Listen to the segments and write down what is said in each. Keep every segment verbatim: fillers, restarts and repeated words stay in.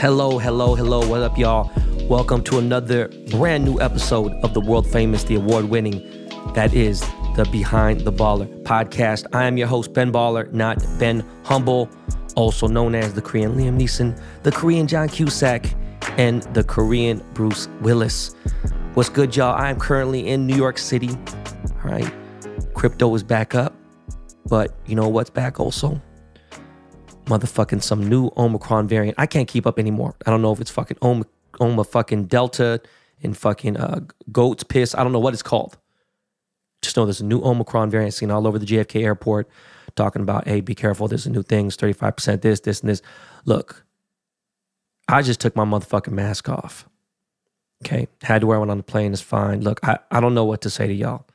Hello, hello, hello. What up, y'all? Welcome to another brand new episode of the world famous, the award winning, that is the Behind the Baller podcast. I am your host, Ben Baller, not Ben Humble, also known as the Korean Liam Neeson, the Korean John Cusack, and the Korean Bruce Willis. What's good, y'all? I am currently in New York City. All right. Crypto is back up, but you know what's back also? Motherfucking some new Omicron variant. I can't keep up anymore. I don't know if it's fucking Oma, Oma fucking Delta and fucking uh, goat's piss. I don't know what it's called. Just know there's a new Omicron variant seen all over the J F K airport talking about, hey, be careful, there's a new thing, thirty-five percent this, this, and this. Look, I just took my motherfucking mask off. Okay? Had to wear one on the plane. It's fine. Look, I, I don't know what to say to y'all,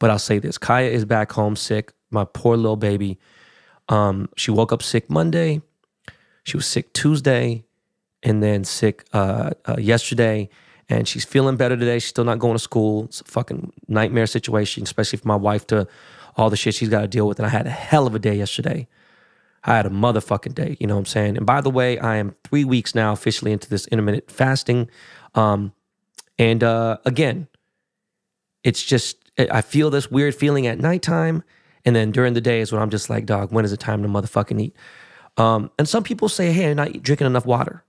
but I'll say this. Kaia is back home sick. My poor little baby. Um, she woke up sick Monday. She was sick Tuesday and then sick uh, uh, yesterday. And she's feeling better today. She's still not going to school. It's a fucking nightmare situation, especially for my wife to all the shit she's got to deal with. And I had a hell of a day yesterday. I had a motherfucking day. You know what I'm saying? And by the way, I am three weeks now officially into this intermittent fasting. Um, and uh, again, it's just, I feel this weird feeling at nighttime. And then during the day is when I'm just like, dog, when is it time to motherfucking eat? Um, and some people say, hey, you're not drinking enough water.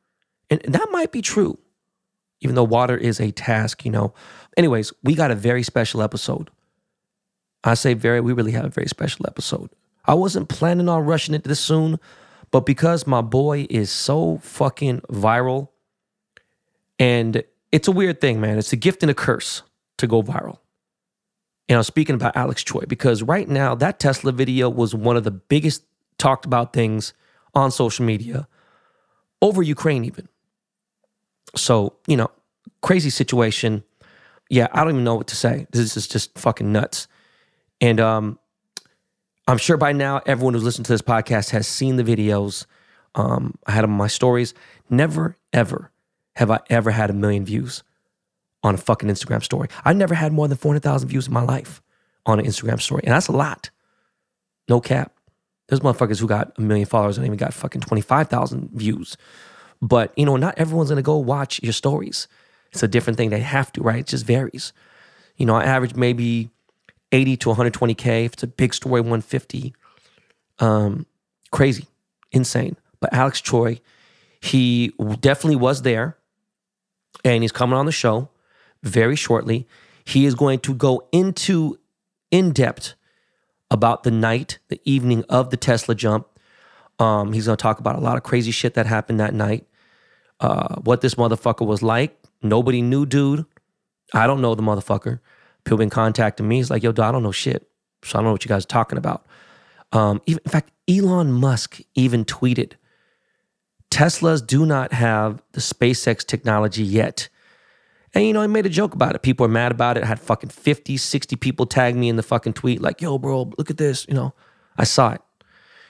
And that might be true, even though water is a task, you know. Anyways, we got a very special episode. I say very, we really have a very special episode. I wasn't planning on rushing it this soon, but because my boy is so fucking viral, and it's a weird thing, man. It's a gift and a curse to go viral. And I'm speaking about Alex Choi because right now that Tesla video was one of the biggest talked about things on social media over Ukraine even. So, you know, crazy situation. Yeah, I don't even know what to say. This is just fucking nuts. And um, I'm sure by now everyone who's listened to this podcast has seen the videos. Um, I had them on my stories. Never, ever have I ever had a million views on a fucking Instagram story. I never had more than four hundred thousand views in my life on an Instagram story. And that's a lot. No cap. There's motherfuckers who got a million followers and even got fucking twenty-five thousand views. But, you know, not everyone's going to go watch your stories. It's a different thing. They have to, right? It just varies. You know, I average maybe eighty to one twenty K. If it's a big story, one fifty. Um, crazy. Insane. But Alex Choi, he definitely was there. And he's coming on the show very shortly. He is going to go into in-depth about the night, the evening of the Tesla jump. Um, he's going to talk about a lot of crazy shit that happened that night. Uh, what this motherfucker was like. Nobody knew, dude. I don't know the motherfucker. People been contacting me. He's like, yo, dude, I don't know shit. So I don't know what you guys are talking about. Um, even, in fact, Elon Musk even tweeted, Teslas do not have the SpaceX technology yet. And, you know, I made a joke about it. People are mad about it. I had fucking fifty, sixty people tag me in the fucking tweet like, yo, bro, look at this. You know, I saw it.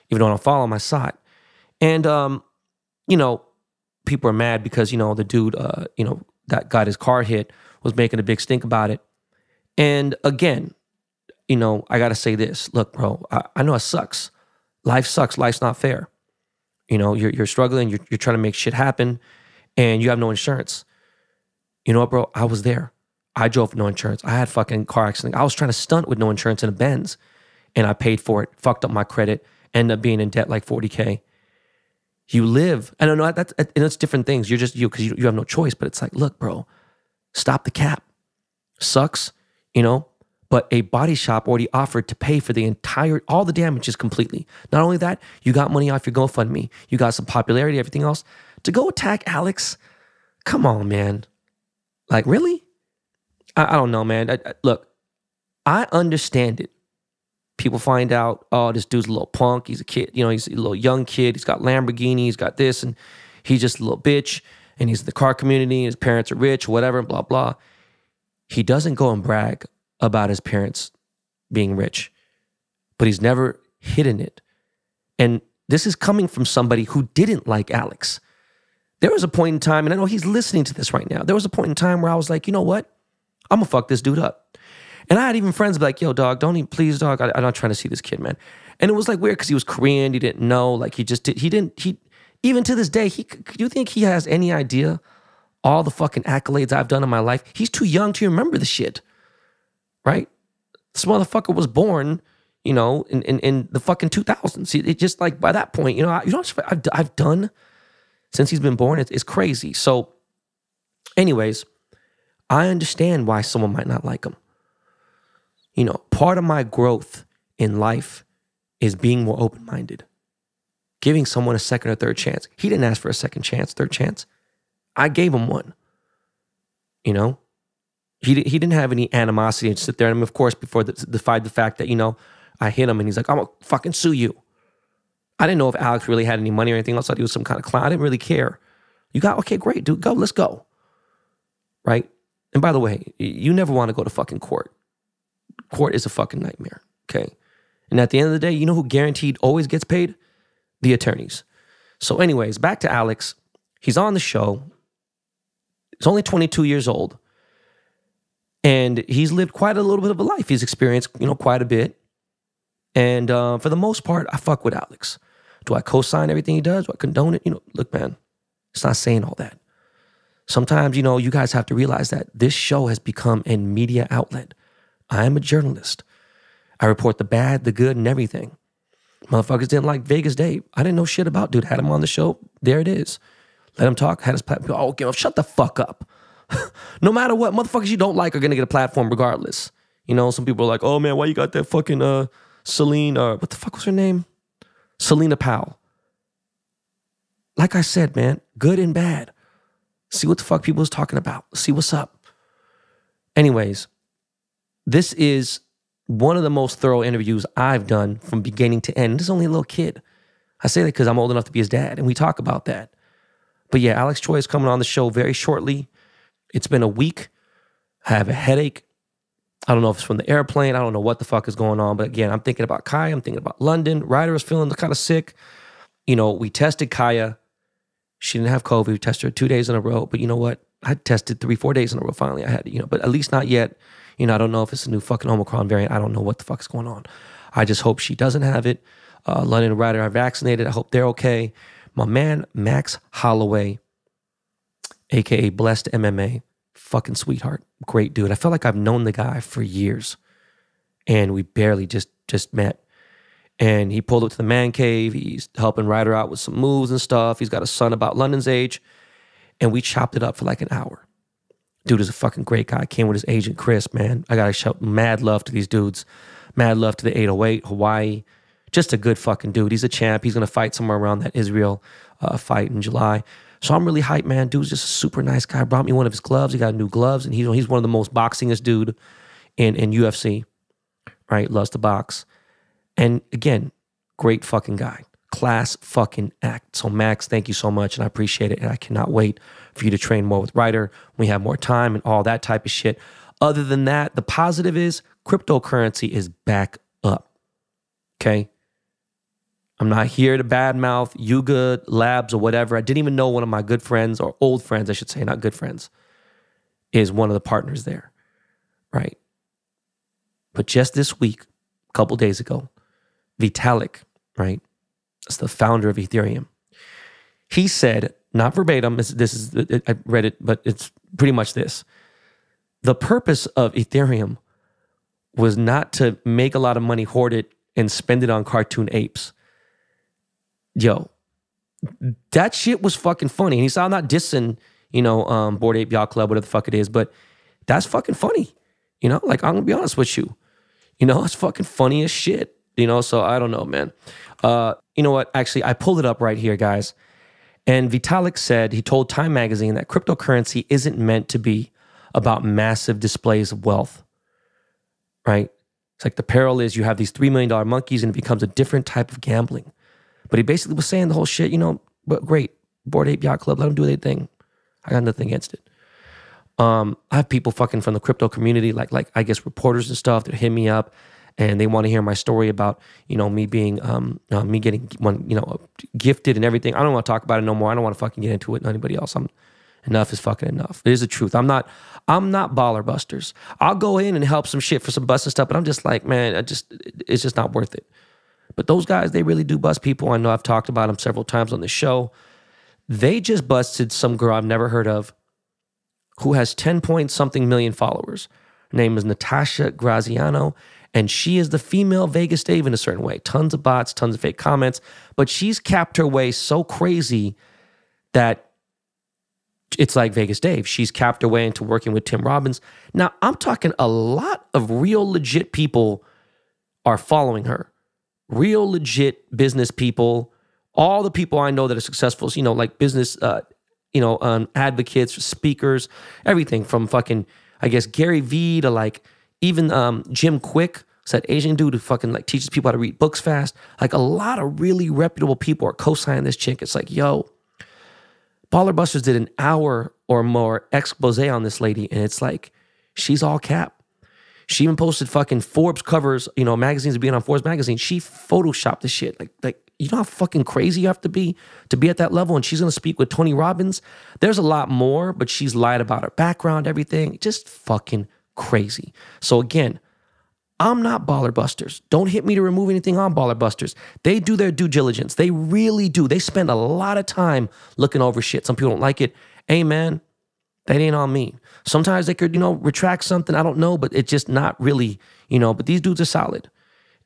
Even though I don't follow him, I saw it. And, um, you know, people are mad because, you know, the dude, uh, you know, that got his car hit was making a big stink about it. And again, you know, I got to say this. Look, bro, I, I know it sucks. Life sucks. Life's not fair. You know, you're, you're struggling. You're, you're trying to make shit happen and you have no insurance. You know what, bro? I was there. I drove with no insurance. I had fucking car accident. I was trying to stunt with no insurance in a Benz, and I paid for it. Fucked up my credit. Ended up being in debt like forty K. You live. I don't know. That's and it's different things. You're just you because you, you have no choice. But it's like, look, bro, stop the cap. Sucks, you know. But a body shop already offered to pay for the entire all the damages completely. Not only that, you got money off your GoFundMe. You got some popularity, everything else. To go attack Alex, come on, man. Like, really? I, I don't know, man. I, I, look, I understand it. People find out, oh, this dude's a little punk. He's a kid. You know, he's a little young kid. He's got Lamborghini. He's got this. And he's just a little bitch. And he's in the car community. His parents are rich, whatever, blah, blah. He doesn't go and brag about his parents being rich. But he's never hidden it. And this is coming from somebody who didn't like Alex. There was a point in time, and I know he's listening to this right now. There was a point in time where I was like, you know what? I'm going to fuck this dude up. And I had even friends be like, yo, dog, don't even, please, dog. I, I'm not trying to see this kid, man. And it was like weird because he was Korean. He didn't know. Like he just did. He didn't, he, Even to this day, he, do you think he has any idea all the fucking accolades I've done in my life? He's too young to remember the shit, right? This motherfucker was born, you know, in in, in the fucking two thousands. It just like by that point, you know, I, you know what I've, I've done since he's been born? It's, it's crazy. So anyways, I understand why someone might not like him. You know, part of my growth in life is being more open-minded, giving someone a second or third chance. He didn't ask for a second chance, third chance. I gave him one. You know, he he didn't have any animosity and sit there. I mean, of course, before the, defied the fact that, you know, I hit him and he's like, I'm gonna fucking sue you. I didn't know if Alex really had any money or anything else. I thought he was some kind of clown. I didn't really care. You got, okay, great, dude, go, let's go. Right? And by the way, you never want to go to fucking court. Court is a fucking nightmare, okay? And at the end of the day, you know who guaranteed always gets paid? The attorneys. So anyways, back to Alex. He's on the show. He's only twenty-two years old. And he's lived quite a little bit of a life. He's experienced, you know, quite a bit. And uh, for the most part, I fuck with Alex. Do I co-sign everything he does? Do I condone it? You know, look, man, it's not saying all that. Sometimes, you know, you guys have to realize that this show has become a media outlet. I am a journalist. I report the bad, the good, and everything. Motherfuckers didn't like Vegas Dave. I didn't know shit about dude. Had him on the show. There it is. Let him talk. Had his platform. Oh, okay, shut the fuck up. No matter what, motherfuckers you don't like are going to get a platform regardless. You know, some people are like, oh, man, why you got that fucking uh, Celine, uh, what the fuck was her name? Selena Powell. Like I said, man, good and bad. See what the fuck people is talking about. See what's up. Anyways, this is one of the most thorough interviews I've done from beginning to end. This is only a little kid. I say that because I'm old enough to be his dad, and we talk about that. But yeah, Alex Choi is coming on the show very shortly. It's been a week. I have a headache. I don't know if it's from the airplane. I don't know what the fuck is going on. But again, I'm thinking about Kaia. I'm thinking about London. Ryder is feeling kind of sick. You know, we tested Kaia. She didn't have COVID. We tested her two days in a row. But you know what? I tested three, four days in a row finally. I had, you know, but at least not yet. You know, I don't know if it's a new fucking Omicron variant. I don't know what the fuck's going on. I just hope she doesn't have it. Uh, London and Ryder are vaccinated. I hope they're okay. My man, Max Holloway, a k a. Blessed M M A, fucking sweetheart. Great dude. I feel like I've known the guy for years, and we barely just, just met. And he pulled up to the man cave. He's helping Ryder out with some moves and stuff. He's got a son about London's age, and we chopped it up for like an hour. Dude is a fucking great guy. I came with his agent, Chris, man. I gotta shout mad love to these dudes. Mad love to the eight oh eight, Hawaii. Just a good fucking dude. He's a champ. He's gonna fight somewhere around that Israel uh, fight in July. So I'm really hyped, man. Dude's just a super nice guy. Brought me one of his gloves. He got new gloves. And he's, he's one of the most boxingest dude in, in U F C. Right? Loves to box. And again, great fucking guy. Class fucking act. So Max, thank you so much, and I appreciate it, and I cannot wait for you to train more with Ryder when we have more time and all that type of shit. Other than that, the positive is cryptocurrency is back up. Okay? I'm not here to badmouth Yuga Labs or whatever. I didn't even know one of my good friends, or old friends, I should say, not good friends, is one of the partners there, right? But just this week, a couple days ago, Vitalik, right? It's the founder of Ethereum. He said, not verbatim, this is, I read it, but it's pretty much this. The purpose of Ethereum was not to make a lot of money, hoard it, and spend it on cartoon apes. Yo, that shit was fucking funny. And he said, I'm not dissing, you know, um, Bored Ape Yacht Club, whatever the fuck it is, but that's fucking funny. You know, like, I'm gonna be honest with you. You know, it's fucking funny as shit. You know, so I don't know, man. Uh, you know what? Actually, I pulled it up right here, guys. And Vitalik said, he told Time Magazine that cryptocurrency isn't meant to be about massive displays of wealth, right? It's like the peril is you have these three million dollar monkeys and it becomes a different type of gambling. But he basically was saying the whole shit, you know, but great, Bored Ape Yacht Club, let them do their thing. I got nothing against it. Um, I have people fucking from the crypto community, like, like I guess reporters and stuff that hit me up. And they want to hear my story about, you know, me being, um, uh, me getting, one, you know, gifted and everything. I don't want to talk about it no more. I don't want to fucking get into it with anybody else. I'm, enough is fucking enough. It is the truth. I'm not, I'm not Baller Busters. I'll go in and help some shit for some busting stuff, but I'm just like, man, I just, it's just not worth it. But those guys, they really do bust people. I know I've talked about them several times on the show. They just busted some girl I've never heard of who has ten point something million followers. Her name is Natasha Graziano, and she is the female Vegas Dave in a certain way. Tons of bots, tons of fake comments, but she's capped her way so crazy that it's like Vegas Dave. She's capped her way into working with Tim Robbins. Now, I'm talking a lot of real legit people are following her. Real legit business people. All the people I know that are successful, you know, like business, uh, you know, um, advocates, speakers, everything from fucking, I guess, Gary Vee to like even um, Jim Quick, it's that Asian dude who fucking like teaches people how to read books fast. Like a lot of really reputable people are co-signing this chick. It's like, yo, Baller Busters did an hour or more expose on this lady, and it's like, she's all cap. She even posted fucking Forbes covers, you know, magazines being on Forbes magazine. She photoshopped this shit. Like, like you know how fucking crazy you have to be to be at that level? And she's going to speak with Tony Robbins. There's a lot more, but she's lied about her background, everything. Just fucking crazy. So again, I'm not Baller Busters. Don't hit me to remove anything on Baller Busters. They do their due diligence. They really do. They spend a lot of time looking over shit. Some people don't like it. Hey, man, that ain't on me. Sometimes they could, you know, retract something. I don't know, but it's just not really, you know, but these dudes are solid.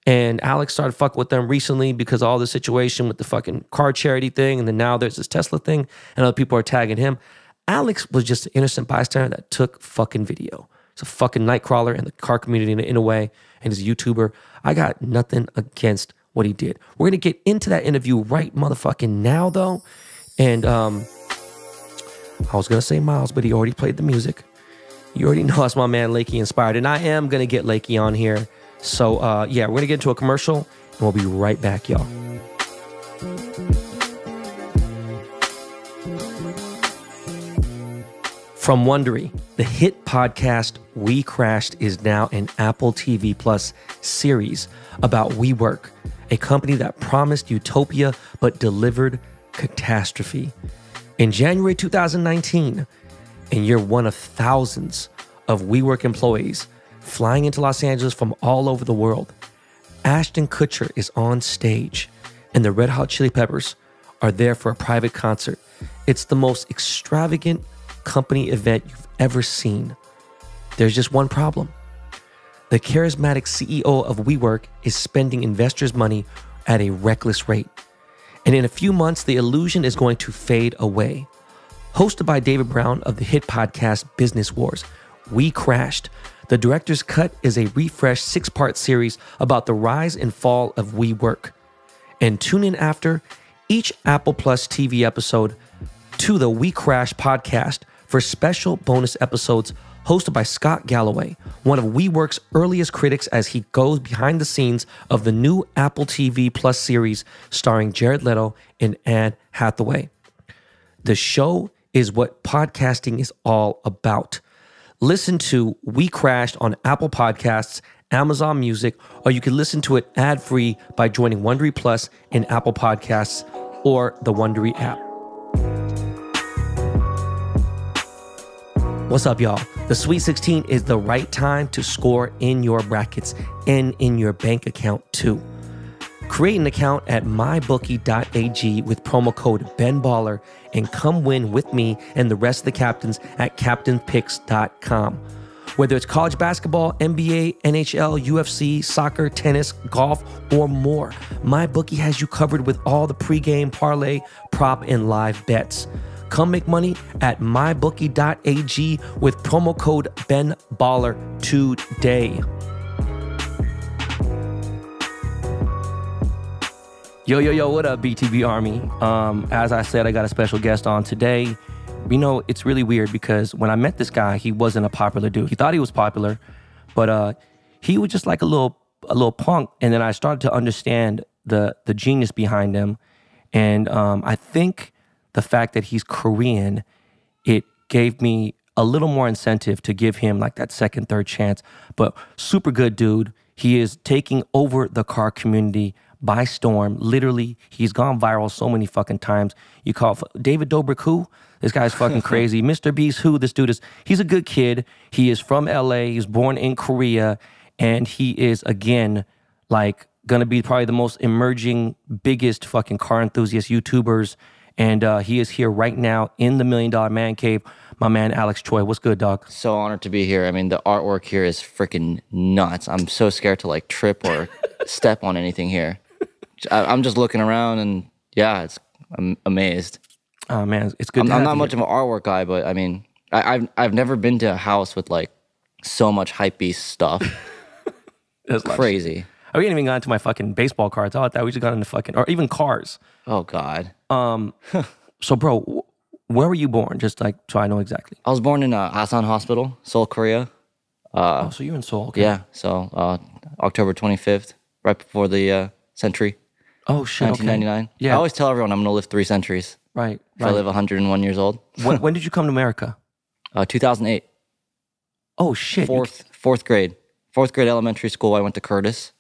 And Alex started fucking with them recently because of all the situation with the fucking car charity thing. And then now there's this Tesla thing and other people are tagging him. Alex was just an innocent bystander that took fucking video. It's a fucking nightcrawler in the car community in a, in a way, and he's a YouTuber. I got nothing against what he did. We're going to get into that interview right motherfucking now, though. And um, I was going to say Miles, but he already played the music. You already know that's my man Lakey Inspired, and I am going to get Lakey on here. So, uh, yeah, we're going to get into a commercial, and we'll be right back, y'all. From Wondery, the hit podcast We Crashed is now an Apple T V Plus series about WeWork, a company that promised utopia but delivered catastrophe. In January two thousand nineteen, and you're one of thousands of WeWork employees flying into Los Angeles from all over the world, Ashton Kutcher is on stage, and the Red Hot Chili Peppers are there for a private concert. It's the most extravagant company event you've ever seen. There's just one problem. The charismatic C E O of WeWork is spending investors' money at a reckless rate. And in a few months, the illusion is going to fade away. Hosted by David Brown of the hit podcast Business Wars, We Crashed. The Director's Cut is a refreshed six-part series about the rise and fall of WeWork. And tune in after each Apple Plus T V episode to the We Crash podcast for special bonus episodes hosted by Scott Galloway, one of WeWork's earliest critics, as he goes behind the scenes of the new Apple T V Plus series starring Jared Leto and Anne Hathaway. The show is what podcasting is all about. Listen to We Crashed on Apple Podcasts, Amazon Music, or you can listen to it ad-free by joining Wondery Plus in Apple Podcasts or the Wondery app. What's up, y'all? The Sweet sixteen is the right time to score in your brackets and in your bank account, too. Create an account at my bookie dot A G with promo code BenBaller and come win with me and the rest of the captains at captain picks dot com. Whether it's college basketball, N B A, N H L, U F C, soccer, tennis, golf, or more, MyBookie has you covered with all the pregame, parlay, prop, and live bets. Come make money at my bookie dot A G with promo code BenBaller today. Yo, yo, yo, what up, B T B Army? Um, as I said, I got a special guest on today. You know, it's really weird because when I met this guy, he wasn't a popular dude. He thought he was popular, but uh, he was just like a little a little punk. And then I started to understand the, the genius behind him. And um, I think the fact that he's Korean, it gave me a little more incentive to give him like that second, third chance. But super good dude. He is taking over the car community by storm. Literally, he's gone viral so many fucking times. You call it David Dobrik who? This guy's fucking crazy. Mister Beast who? This dude is, he's a good kid. He is from L A. He was born in Korea. And he is, again, like, gonna be probably the most emerging, biggest fucking car enthusiast YouTubers And uh, he is here right now in the Million Dollar Man Cave. My man, Alex Choi. What's good, dog? So honored to be here. I mean, the artwork here is freaking nuts. I'm so scared to like trip or step on anything here. I, I'm just looking around and yeah, it's, I'm amazed. Oh man, it's good. I'm, to I'm not much here. of an artwork guy, but I mean, I, I've, I've never been to a house with like so much hypebeast stuff. That's crazy. Lush. We didn't even got into my fucking baseball cards. I thought we just got into fucking, or even cars. Oh, God. Um, so, bro, where were you born? Just like, so I know exactly. I was born in uh, Hasan Hospital, Seoul, Korea. Uh, oh, so you're in Seoul, okay. Yeah, so uh, October twenty-fifth, right before the uh, century. Oh, shit, nineteen ninety-nine. Okay. Yeah. I always tell everyone I'm going to live three centuries. Right, right. I live one hundred one years old. when, when did you come to America? Uh, two thousand eight. Oh, shit. Fourth, fourth grade. Fourth grade elementary school, I went to Curtis.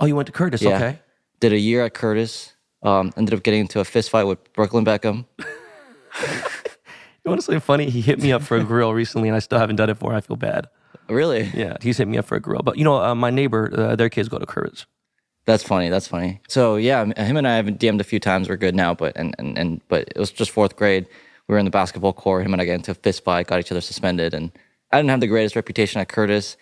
Oh, you went to Curtis, yeah. Okay. Did a year at Curtis. Um, ended up getting into a fist fight with Brooklyn Beckham. You want to say funny? He hit me up for a grill recently, and I still haven't done it for him. I feel bad. Really? Yeah, he's hit me up for a grill. But, you know, uh, my neighbor, uh, their kids go to Curtis. That's funny. That's funny. So, yeah, him and I have D M'd a few times. We're good now, but and, and, and but it was just fourth grade. We were in the basketball court. Him and I got into a fist fight, got each other suspended. And I didn't have the greatest reputation at Curtis.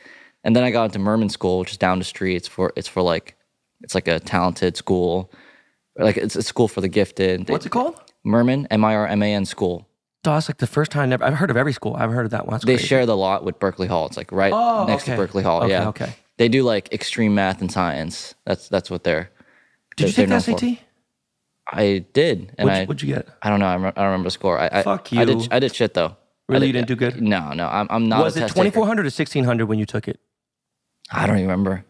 And then I got into Merman School, which is down the street. It's for it's for like it's like a talented school, like it's a school for the gifted. What's it called? Merman, M I R M A N School. Oh, that's like the first time I've, I've heard of every school. I've heard of that one. That's they crazy. Share the lot with Berkeley Hall. It's like right oh, next okay. to Berkeley Hall. Okay, yeah, okay. They do like extreme math and science. That's that's what they're. Did you take the S A T? For. I did. And what'd, I, what'd you get? I don't know. I don't remember the score. I, Fuck I, you. I did. I did shit though. Really, I, you didn't do good. No, no. I'm, I'm not. Was a it twenty-four hundred or sixteen hundred when you took it? I don't even remember.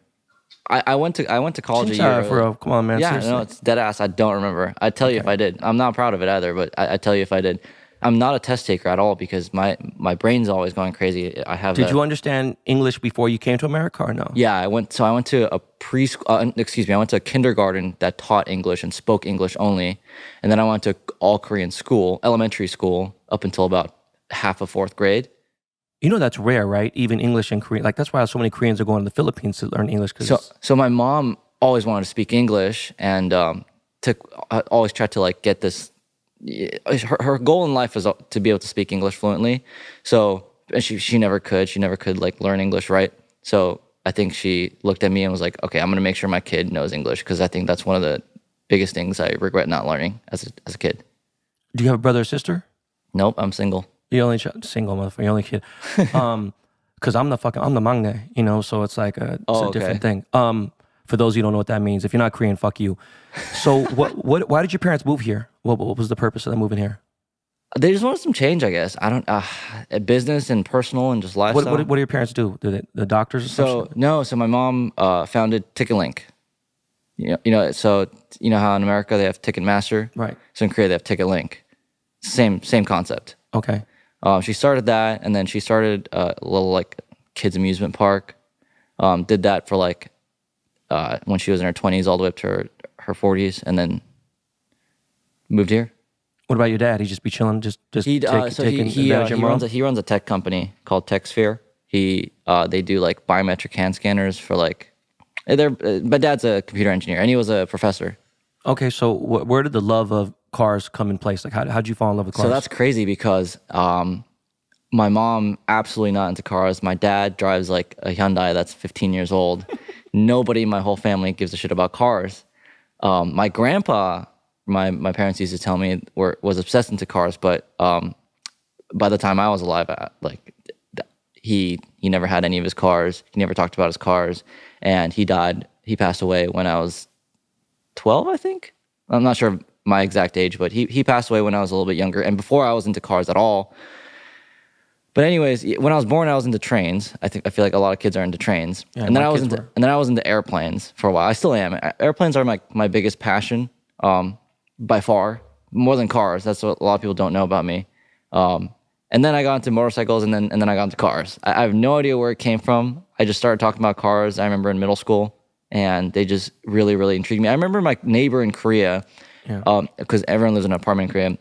I, I went to I went to college a year. For, come on, man. Yeah, seriously. No, it's dead ass. I don't remember. I tell okay. you if I did. I'm not proud of it either, but I, I tell you if I did. I'm not a test taker at all because my my brain's always going crazy. I have. Did a, you understand English before you came to America or no? Yeah, I went. So I went to a preschool. Uh, excuse me, I went to a kindergarten that taught English and spoke English only, and then I went to all Korean school, elementary school, up until about half of fourth grade. You know that's rare, right? Even English and Korean. Like that's why so many Koreans are going to the Philippines to learn English. Cause so, so my mom always wanted to speak English and um, took I always tried to like get this. Her, her goal in life was to be able to speak English fluently. So and she she never could. She never could like learn English, right? So I think she looked at me and was like, "Okay, I'm gonna make sure my kid knows English because I think that's one of the biggest things I regret not learning as a, as a kid." Do you have a brother or sister? Nope, I'm single. You're only single, motherfucker. You're only kid. Um, because I'm the fucking, I'm the mangne, you know? So it's like a, it's oh, a okay. different thing. Um, for those of you who don't know what that means, if you're not Korean, fuck you. So what, what, why did your parents move here? What, what was the purpose of them moving here? They just wanted some change, I guess. I don't, uh, business and personal and just lifestyle. What, what, what do your parents do? Do they, the doctors or something? So, no, so my mom uh, founded TicketLink. You know, you know, so you know how in America they have Ticketmaster? Right. So in Korea they have TicketLink. Same, same concept. Okay. Um, she started that, and then she started uh, a little like kids amusement park. Um, did that for like uh, when she was in her twenties, all the way up to her, her forties, and then moved here. What about your dad? He just be chilling, just just He'd, take, uh, so take he, and, he, uh, he runs a, he runs a tech company called TechSphere. He uh, they do like biometric hand scanners for like. They're uh, my dad's a computer engineer, and he was a professor. Okay, so wh where did the love of cars come in place? Like, how how'd you fall in love with cars? So that's crazy because um, my mom, absolutely not into cars. My dad drives like a Hyundai that's fifteen years old. Nobody in my whole family gives a shit about cars. Um, my grandpa, my, my parents used to tell me, were, was obsessed into cars, but um, by the time I was alive, I, like he, he never had any of his cars. He never talked about his cars. And he died, he passed away when I was twelve, I think. I'm not sure my exact age, but he he passed away when I was a little bit younger and before I was into cars at all. But anyways, when I was born, I was into trains. I think I feel like a lot of kids are into trains. Yeah, and then I was into were. and then I was into airplanes for a while. I still am. Airplanes are my my biggest passion um by far, more than cars. That's what a lot of people don't know about me. Um and then I got into motorcycles and then and then I got into cars. I, I have no idea where it came from. I just started talking about cars. I remember in middle school and they just really really intrigued me. I remember my neighbor in Korea. Yeah. Um, because everyone lives in an apartment in Korea.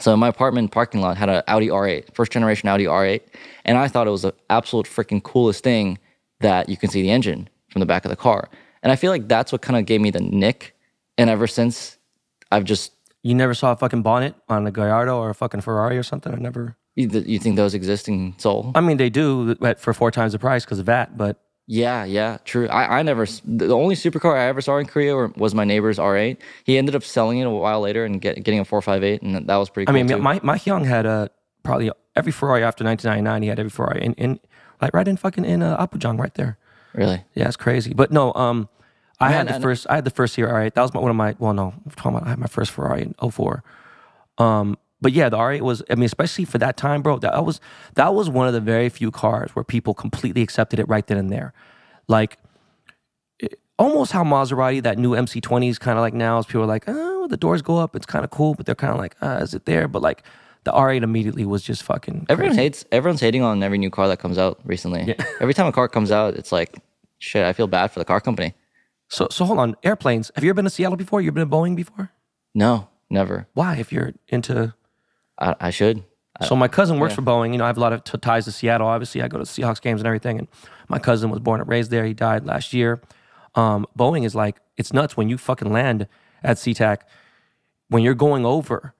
So my apartment parking lot had an Audi R eight, first generation Audi R eight. And I thought it was the absolute freaking coolest thing that you can see the engine from the back of the car. And I feel like that's what kind of gave me the nick. And ever since, I've just You never saw a fucking bonnet on a Gallardo or a fucking Ferrari or something? I never... You, th- you think those exist in Seoul? I mean, they do, but for four times the price because of V A T, but... Yeah, yeah, true. I, I never... The only supercar I ever saw in Korea was my neighbor's R eight. He ended up selling it a while later and get, getting a four fifty-eight, and that was pretty cool. I mean, too. my my Hyung had a, probably every Ferrari after nineteen ninety-nine, he had every Ferrari in... in like, right in fucking... in uh, Apujang right there. Really? Yeah, it's crazy. But no, um... I Man, had the I first. I had the first year R eight. That was my, one of my. Well, no, I had my first Ferrari in oh four. Um, but yeah, the R eight was. I mean, especially for that time, bro. That was that was one of the very few cars where people completely accepted it right then and there, like it, almost how Maserati, that new M C twenties, kind of like now is people are like, oh, the doors go up, it's kind of cool, but they're kind of like, ah, is it there? But like the R eight immediately was just fucking. Everyone crazy. hates. Everyone's hating on every new car that comes out recently. Yeah. Every time a car comes out, it's like, shit. I feel bad for the car company. So so hold on, airplanes. Have you ever been to Seattle before? You ever been to Boeing before? No, never. Why? If you're into... I, I should. I, so my cousin works yeah. for Boeing. You know, I have a lot of t- ties to Seattle. Obviously, I go to Seahawks games and everything. And my cousin was born and raised there. He died last year. Um, Boeing is like, it's nuts when you fucking land at SeaTac. When you're going over,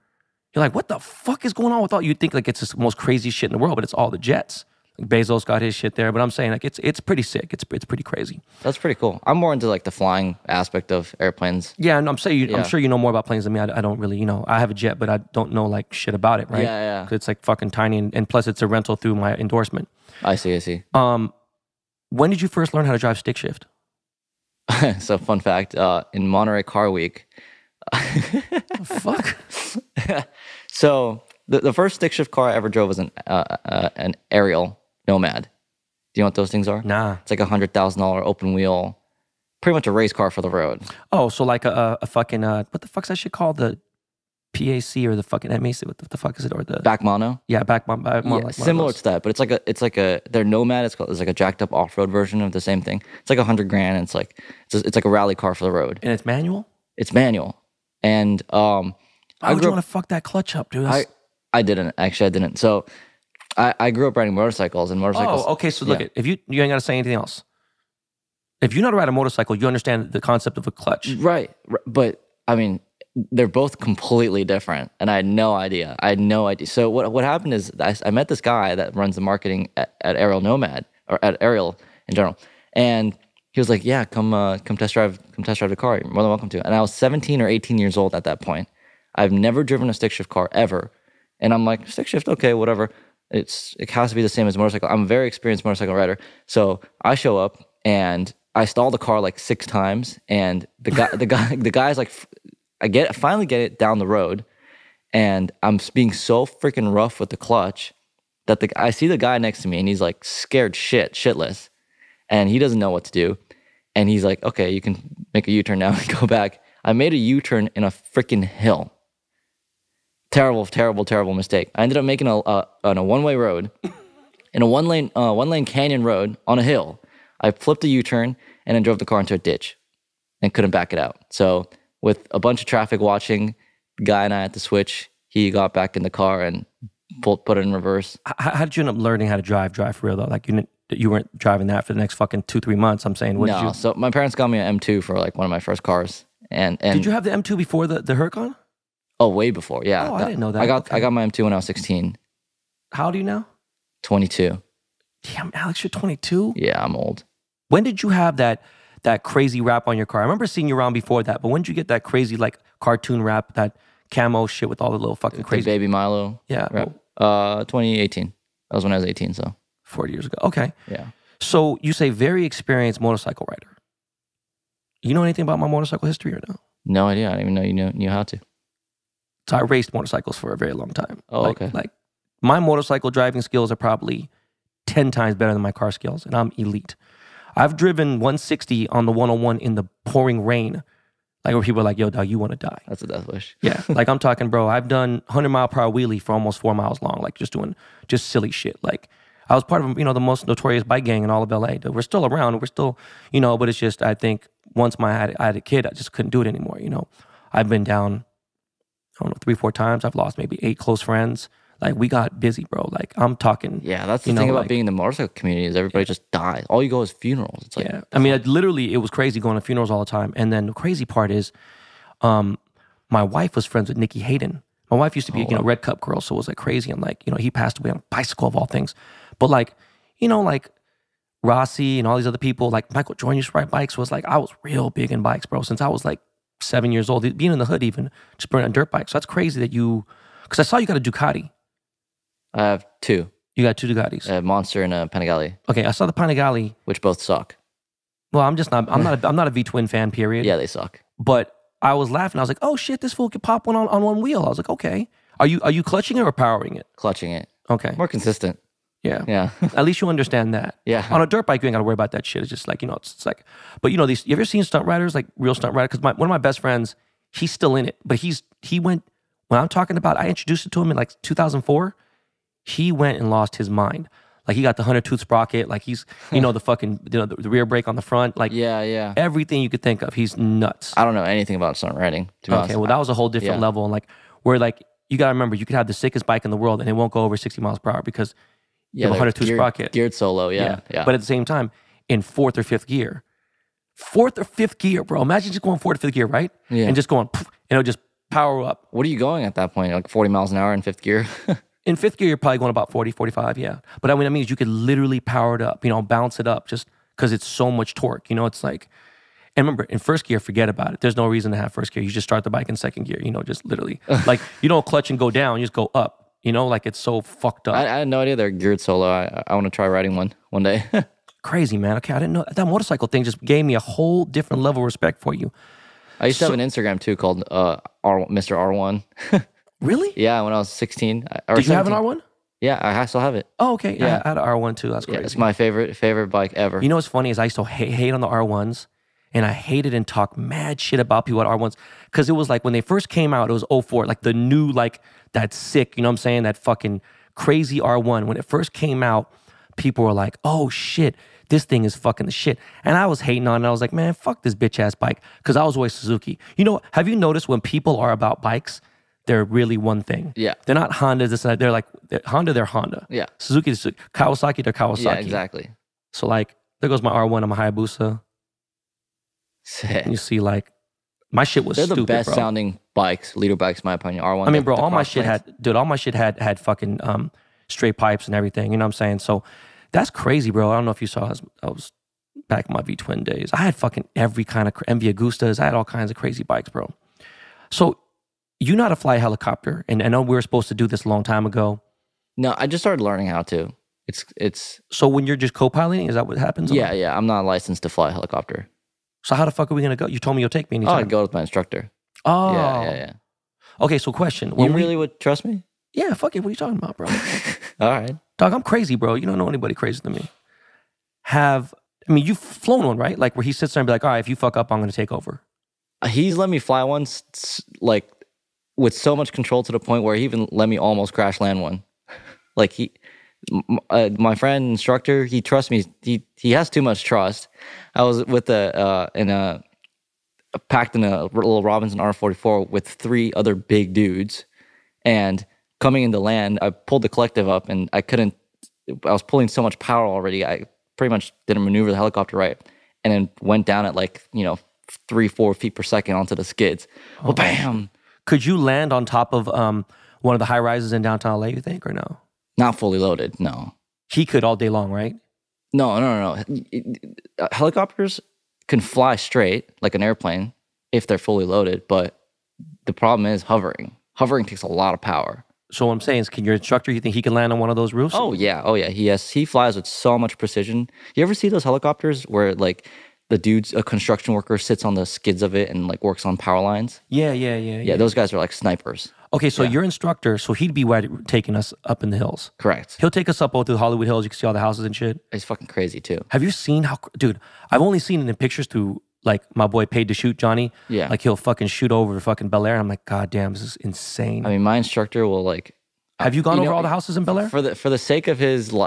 you're like, what the fuck is going on with all... You'd think like it's the most crazy shit in the world, but it's all the jets. Like Bezos got his shit there, but I'm saying like it's it's pretty sick. It's it's pretty crazy. That's pretty cool. I'm more into like the flying aspect of airplanes. Yeah, and I'm saying you, yeah. I'm sure you know more about planes than me. I, I don't really, you know, I have a jet, but I don't know like shit about it, right? Yeah, yeah. Cause it's like fucking tiny, and, and plus it's a rental through my endorsement. I see, I see. Um, when did you first learn how to drive stick shift? So fun fact, uh, in Monterey Car Week. Fuck. So. The, the first stick shift car I ever drove was an uh, uh, an Ariel Nomad. Do you know what those things are? Nah. It's like a hundred thousand dollar open wheel, pretty much a race car for the road. Oh, so like a a fucking uh, what the fuck's that shit called? The P A C or the fucking M A C? What the, what the fuck is it? Or the back mono? Yeah, back mono. Back mono yeah, like similar to that, but it's like a it's like a their Nomad. It's called it's like a jacked up off road version of the same thing. It's like a hundred grand. And it's like it's a, it's like a rally car for the road. And it's manual. It's manual. And um, why would I grew you want to fuck that clutch up, dude? That's- I I didn't. Actually, I didn't. So I, I grew up riding motorcycles and motorcycles. Oh, okay. So look, yeah. it, if you you ain't got to say anything else. If you know how to ride a motorcycle, you understand the concept of a clutch. Right. But I mean, they're both completely different. And I had no idea. I had no idea. So what what happened is I, I met this guy that runs the marketing at, at Ariel Nomad, or at Ariel in general. And he was like, yeah, come uh, come test drive come test drive the car. You're more than welcome to. And I was seventeen or eighteen years old at that point. I've never driven a stick shift car ever. And I'm like, stick shift, okay, whatever. It's It has to be the same as a motorcycle. I'm a very experienced motorcycle rider. So I show up and I stall the car like six times. And the guy, the guy, the guy's like, I get, finally get it down the road. And I'm being so freaking rough with the clutch that the I see the guy next to me and he's like scared shit, shitless. And he doesn't know what to do. And he's like, okay, you can make a U-turn now and go back. I made a U-turn in a freaking hill. Terrible, terrible, terrible mistake. I ended up making a uh, on a one-way road, in a one-lane uh, one-lane canyon road on a hill. I flipped a U-turn and then drove the car into a ditch, and couldn't back it out. So with a bunch of traffic watching, guy and I at the switch, he got back in the car and pulled, put it in reverse. How, how did you end up learning how to drive? Drive for real though, like you didn't, you weren't driving that for the next fucking two, three months. I'm saying, what no. Did you... So my parents got me an M two for like one of my first cars, and, and did you have the M two before the the Huracan? Oh, way before, yeah. Oh, I didn't know that. I got okay. I got my M two when I was sixteen. How old are you now? twenty-two. Damn, Alex, you're twenty-two? Yeah, I'm old. When did you have that that crazy wrap on your car? I remember seeing you around before that, but when did you get that crazy like cartoon wrap, that camo shit with all the little fucking crazy... Baby Milo yeah. wrap? Uh, twenty eighteen. That was when I was eighteen, so. forty years ago, okay. Yeah. So you say very experienced motorcycle rider. You know anything about my motorcycle history or no? No idea. I didn't even know you knew, knew how to. So I raced motorcycles for a very long time. Oh, like, okay. Like, my motorcycle driving skills are probably ten times better than my car skills, and I'm elite. I've driven one sixty on the one oh one in the pouring rain, like where people are like, yo, dog, you want to die. That's a death wish. Yeah, like I'm talking, bro, I've done one hundred mile per hour wheelie for almost four miles long, like just doing just silly shit. Like, I was part of, you know, the most notorious bike gang in all of L A. We're still around, we're still, you know, but it's just, I think, once my I had, I had a kid, I just couldn't do it anymore, you know. I've been down... I don't know, three, four times. I've lost maybe eight close friends. Like, we got busy, bro. Like, I'm talking... Yeah, that's the thing about being in the motorcycle community is everybody just dies. All you go is funerals. It's like... Yeah. I mean, I literally, it was crazy going to funerals all the time. And then the crazy part is, um, my wife was friends with Nikki Hayden. My wife used to be, oh, you know, Red Cup girl, so it was like crazy. And like, you know, he passed away on a bicycle of all things. But like, you know, like Rossi and all these other people, like Michael Jordan used to ride bikes. Was like, I was real big in bikes, bro, since I was like seven years old, being in the hood even, just burning on dirt bikes. So that's crazy that you, because I saw you got a Ducati. I have two. You got two Ducatis. A Monster and a Panigale. Okay, I saw the Panigale. Which both suck. Well, I'm just not, I'm not, a, I'm not a V-twin fan, period. Yeah, they suck. But I was laughing. I was like, oh shit, this fool could pop one on, on one wheel. I was like, okay. Are you, are you clutching it or powering it? Clutching it. Okay. More consistent. Yeah. Yeah. At least you understand that. Yeah. On a dirt bike, you ain't got to worry about that shit. It's just like, you know, it's, it's like, but you know, these, you ever seen stunt riders, like real stunt riders? Because my, one of my best friends, he's still in it, but he's, he went, when I'm talking about, I introduced it to him in like two thousand four. He went and lost his mind. Like he got the one hundred tooth sprocket. Like he's, you know, the fucking, you know, the, the rear brake on the front. Like yeah, yeah. Everything you could think of. He's nuts. I don't know anything about stunt riding, to be honest. Okay, well that was a whole different yeah. level. And like, where like, you gotta remember, you could have the sickest bike in the world and it won't go over sixty miles per hour because yeah, you have a one hundred tooth geared, sprocket. Geared solo, yeah, yeah, yeah. But at the same time, in fourth or fifth gear. Fourth or fifth gear, bro. Imagine just going fourth or fifth gear, right? Yeah. And just going, and it'll just power up. What are you going at that point? Like forty miles an hour in fifth gear? In fifth gear, you're probably going about forty, forty-five, yeah. But I mean, that means you could literally power it up, you know, bounce it up just because it's so much torque. You know, it's like, and remember, in first gear, forget about it. There's no reason to have first gear. You just start the bike in second gear, you know, just literally. Like, you don't clutch and go down, you just go up, you know, like it's so fucked up. I, I had no idea they're geared solo. I, I want to try riding one one day. Crazy, man. Okay, I didn't know. That motorcycle thing just gave me a whole different level of respect for you. I used so, to have an Instagram too called uh, R, Mister R one. Really? Yeah, when I was sixteen. Or Did you seventeen. Have an R one? Yeah, I still have it. Oh, okay. Yeah, yeah. I had an R one too. That's crazy. Yeah, it's my favorite favorite bike ever. You know what's funny is I used to hate, hate on the R ones, and I hated and talked mad shit about people at R ones because it was like when they first came out, it was oh four, like the new, like that sick, you know what I'm saying, that fucking crazy R one. When it first came out, people were like, oh shit, this thing is fucking the shit. And I was hating on it. I was like, man, fuck this bitch ass bike because I was always Suzuki. You know, have you noticed when people are about bikes, they're really one thing. Yeah. They're not Hondas. This and that. They're like, they're Honda, they're Honda. Yeah. Suzuki, Suzuki. Kawasaki, they're Kawasaki. Yeah, exactly. So like, there goes my R one and my Hayabusa. Sick. And you see like, my shit was they're stupid, They're the best bro. sounding bikes, leader bikes, in my opinion. R one. I mean, bro, all my shit planes. had, dude, all my shit had had fucking um, straight pipes and everything. You know what I'm saying? So that's crazy, bro. I don't know if you saw, I was, I was back in my V-twin days. I had fucking every kind of, M V Agustas. I had all kinds of crazy bikes, bro. So, you know how to fly a helicopter, and I know we were supposed to do this a long time ago. No, I just started learning how to. It's it's. So when you're just co-piloting, is that what happens? Yeah, like? yeah. I'm not licensed to fly a helicopter. So how the fuck are we gonna go? You told me you'll take me anytime. Oh, I'd go with my instructor. Oh, yeah, yeah, yeah. Okay, so question: when you we, really would trust me? Yeah, fuck it. What are you talking about, bro? All right, dog. I'm crazy, bro. You don't know anybody crazier than me. Have I mean you've flown one, right? Like where he sits there and be like, all right, if you fuck up, I'm gonna take over. He's let me fly once, like. With so much control to the point where he even let me almost crash land one. Like he, uh, my friend instructor, he trusts me. He he has too much trust. I was with a uh, in a packed in a little Robinson R forty-four with three other big dudes, and coming into land, I pulled the collective up, and I couldn't. I was pulling so much power already. I pretty much didn't maneuver the helicopter right, and then went down at like you know three four feet per second onto the skids. Oh. Well, bam. Could you land on top of um, one of the high-rises in downtown L A, you think, or no? Not fully loaded, no. He could all day long, right? No, no, no, no. Helicopters can fly straight, like an airplane, if they're fully loaded, but the problem is hovering. Hovering takes a lot of power. So what I'm saying is, can your instructor, you think he can land on one of those roofs? Oh, yeah, oh, yeah. He has, he flies with so much precision. You ever see those helicopters where, like, the dude's a construction worker sits on the skids of it and like works on power lines. Yeah, yeah, yeah. Yeah, yeah. Those guys are like snipers. Okay, so yeah. Your instructor, so he'd be taking us up in the hills. Correct. He'll take us up all through Hollywood Hills. You can see all the houses and shit. It's fucking crazy too. Have you seen how, dude, I've only seen it in pictures through like my boy Paid to Shoot, Johnny. Yeah. Like he'll fucking shoot over fucking Bel Air. And I'm like, God damn, this is insane. I mean, my instructor will like, Have you gone you over know, all the houses in Bel Air? For the for the sake of his li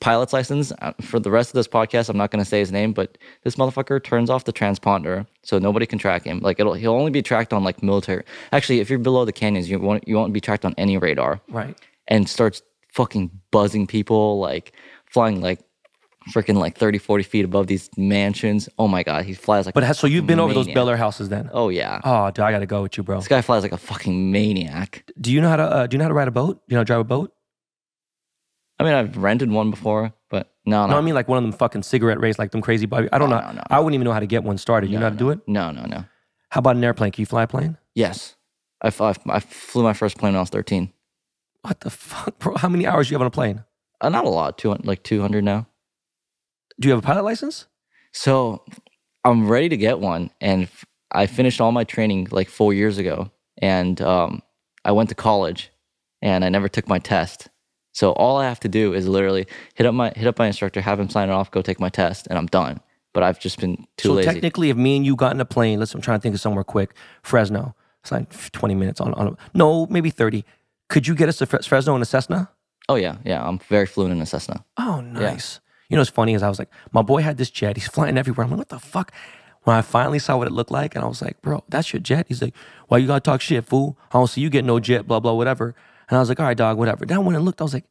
pilot's license, for the rest of this podcast, I'm not going to say his name, but this motherfucker turns off the transponder so nobody can track him. Like it'll he'll only be tracked on like military. Actually, if you're below the canyons, you won't you won't be tracked on any radar. Right. And starts fucking buzzing people, like flying like freaking like thirty, forty feet above these mansions. Oh my God, he flies like. But a so you've been maniac. Over those Bel Air houses then? Oh yeah. Oh, dude, I gotta go with you, bro. This guy flies like a fucking maniac. Do you know how to? Uh, do you know how to ride a boat? Do you know how to drive a boat? I mean, I've rented one before, but no, no. No, I mean like one of them fucking cigarette rays, like them crazy Bobby. I don't no, know. No, no, I wouldn't even know how to get one started. You no, know how to no. do it? No, no, no. How about an airplane? Can you fly a plane? Yes, I, I, I flew my first plane when I was thirteen. What the fuck, bro? How many hours do you have on a plane? Uh, not a lot, two, like two hundred now. Do you have a pilot license? So I'm ready to get one. And f I finished all my training like four years ago. And um, I went to college and I never took my test. So all I have to do is literally hit up my hit up my instructor, have him sign it off, go take my test, and I'm done. But I've just been too so lazy. So technically, if me and you got in a plane, let's, I'm trying to think of somewhere quick, Fresno, it's like twenty minutes on, on a, no, maybe thirty. Could you get us to Fresno in a Cessna? Oh, yeah. Yeah, I'm very fluent in a Cessna. Oh, nice. Yeah. You know what's funny is I was like, my boy had this jet. He's flying everywhere. I'm like, what the fuck? When I finally saw what it looked like, and I was like, bro, that's your jet? He's like, why you gotta talk shit, fool? I don't see you get no jet, blah, blah, whatever. And I was like, all right, dog, whatever. Then when I looked, I was like,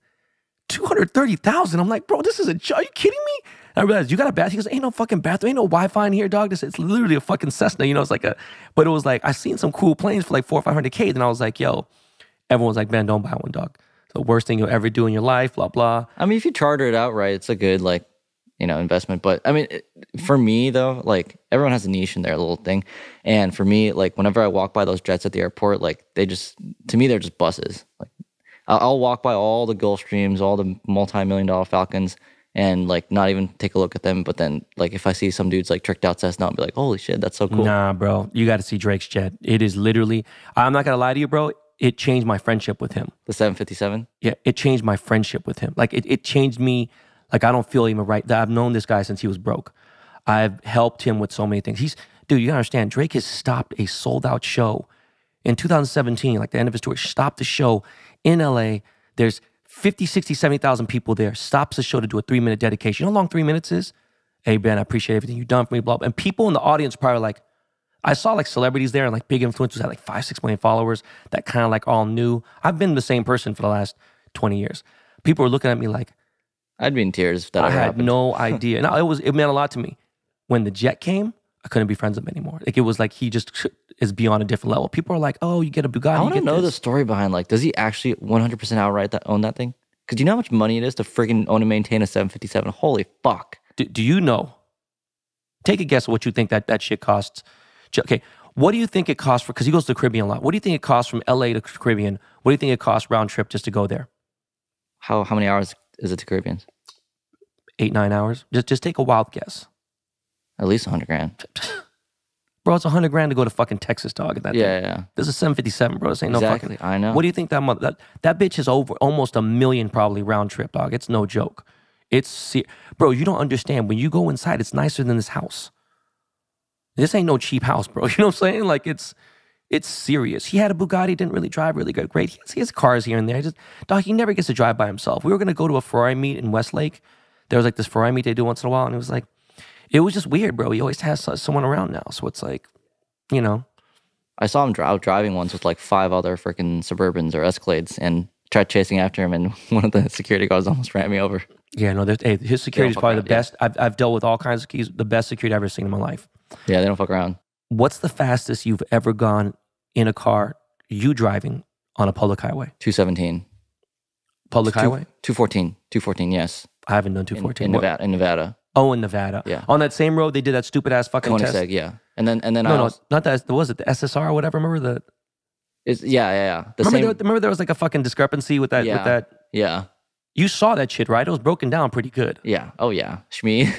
two hundred thirty thousand. I'm like, bro, this is a jet. Are you kidding me? And I realized, you got a bathroom? He goes, ain't no fucking bathroom. Ain't no Wi-Fi in here, dog. This, it's literally a fucking Cessna. You know, it's like a, but it was like, I seen some cool planes for like four or five hundred K. Then I was like, yo, everyone's like, man, don't buy one, dog. It's the worst thing you'll ever do in your life, blah, blah. I mean, if you charter it out right, it's a good, like, you know, investment. But I mean, it, for me, though, like, everyone has a niche in their little thing. And for me, like, whenever I walk by those jets at the airport, like, they just, to me, they're just buses. Like, I'll, I'll walk by all the Gulfstreams, all the multi-million dollar Falcons, and, like, not even take a look at them. But then, like, if I see some dudes, like, tricked out Cessna, I'll be like, holy shit, that's so cool. Nah, bro, you got to see Drake's jet. It is literally, I'm not going to lie to you, bro. It changed my friendship with him. The seven fifty-seven? Yeah, it changed my friendship with him. Like, it, it changed me. Like, I don't feel even right. I've known this guy since he was broke. I've helped him with so many things. He's, dude, you gotta understand, Drake has stopped a sold-out show in two thousand seventeen, like the end of his tour, stopped the show in L A. There's fifty, sixty, seventy thousand people there. Stops the show to do a three-minute dedication. You know how long three minutes is? Hey, Ben, I appreciate everything you've done for me, blah, blah. And people in the audience probably like, I saw like celebrities there and like big influencers had like five, six million followers that kind of like all knew. I've been the same person for the last twenty years. People were looking at me like, I'd be in tears if that I had happened. No idea. And it was, it meant a lot to me. When the jet came, I couldn't be friends with him anymore. Like, it was like he just is beyond a different level. People are like, oh, you get a Bugatti. I want to know this. The story behind like, does he actually one hundred percent outright that, own that thing? Because you know how much money it is to freaking own and maintain a seven fifty-seven? Holy fuck. Do, do you know? Take a guess at what you think that, that shit costs. Okay, what do you think it costs for, because he goes to the Caribbean a lot, what do you think it costs from L A to the Caribbean? What do you think it costs round trip just to go there? How how many hours is it to Caribbean? Eight, nine hours. Just just take a wild guess. At least one hundred grand. Bro, it's one hundred grand to go to fucking Texas, dog. At that yeah, yeah, yeah. This is seven fifty-seven, bro. This ain't exactly. no fucking... I know. What do you think that mother... That, that bitch is over almost a million probably round trip, dog. It's no joke. It's... Bro, you don't understand. When you go inside, it's nicer than this house. This ain't no cheap house, bro. You know what I'm saying? Like, it's it's serious. He had a Bugatti, didn't really drive really good. Great. He has, he has cars here and there. Just, dog, he never gets to drive by himself. We were going to go to a Ferrari meet in Westlake. There was like this Ferrari meet they do once in a while. And it was like, it was just weird, bro. He always has someone around now. So it's like, you know. I saw him out driving once with like five other freaking Suburbans or Escalades and tried chasing after him. And one of the security guards almost ran me over. Yeah, no, hey, his security is probably around, the best. Yeah. I've, I've dealt with all kinds of keys. The best security I've ever seen in my life. Yeah, they don't fuck around. What's the fastest you've ever gone in a car, you driving on a public highway? two seventeen. Public two, highway? two fourteen. two fourteen, yes. I haven't done two fourteen. In, in, Nevada, in Nevada. Oh, in Nevada. Yeah. On that same road, they did that stupid-ass fucking Koenigsegg, test. yeah. And then, and then no, I was, no, not that. Was it the S S R or whatever? Remember the... It's, yeah, yeah, yeah. The remember, same, there, remember there was like a fucking discrepancy with that? Yeah, with that? Yeah. You saw that shit, right? It was broken down pretty good. Yeah. Oh, yeah. Shmee.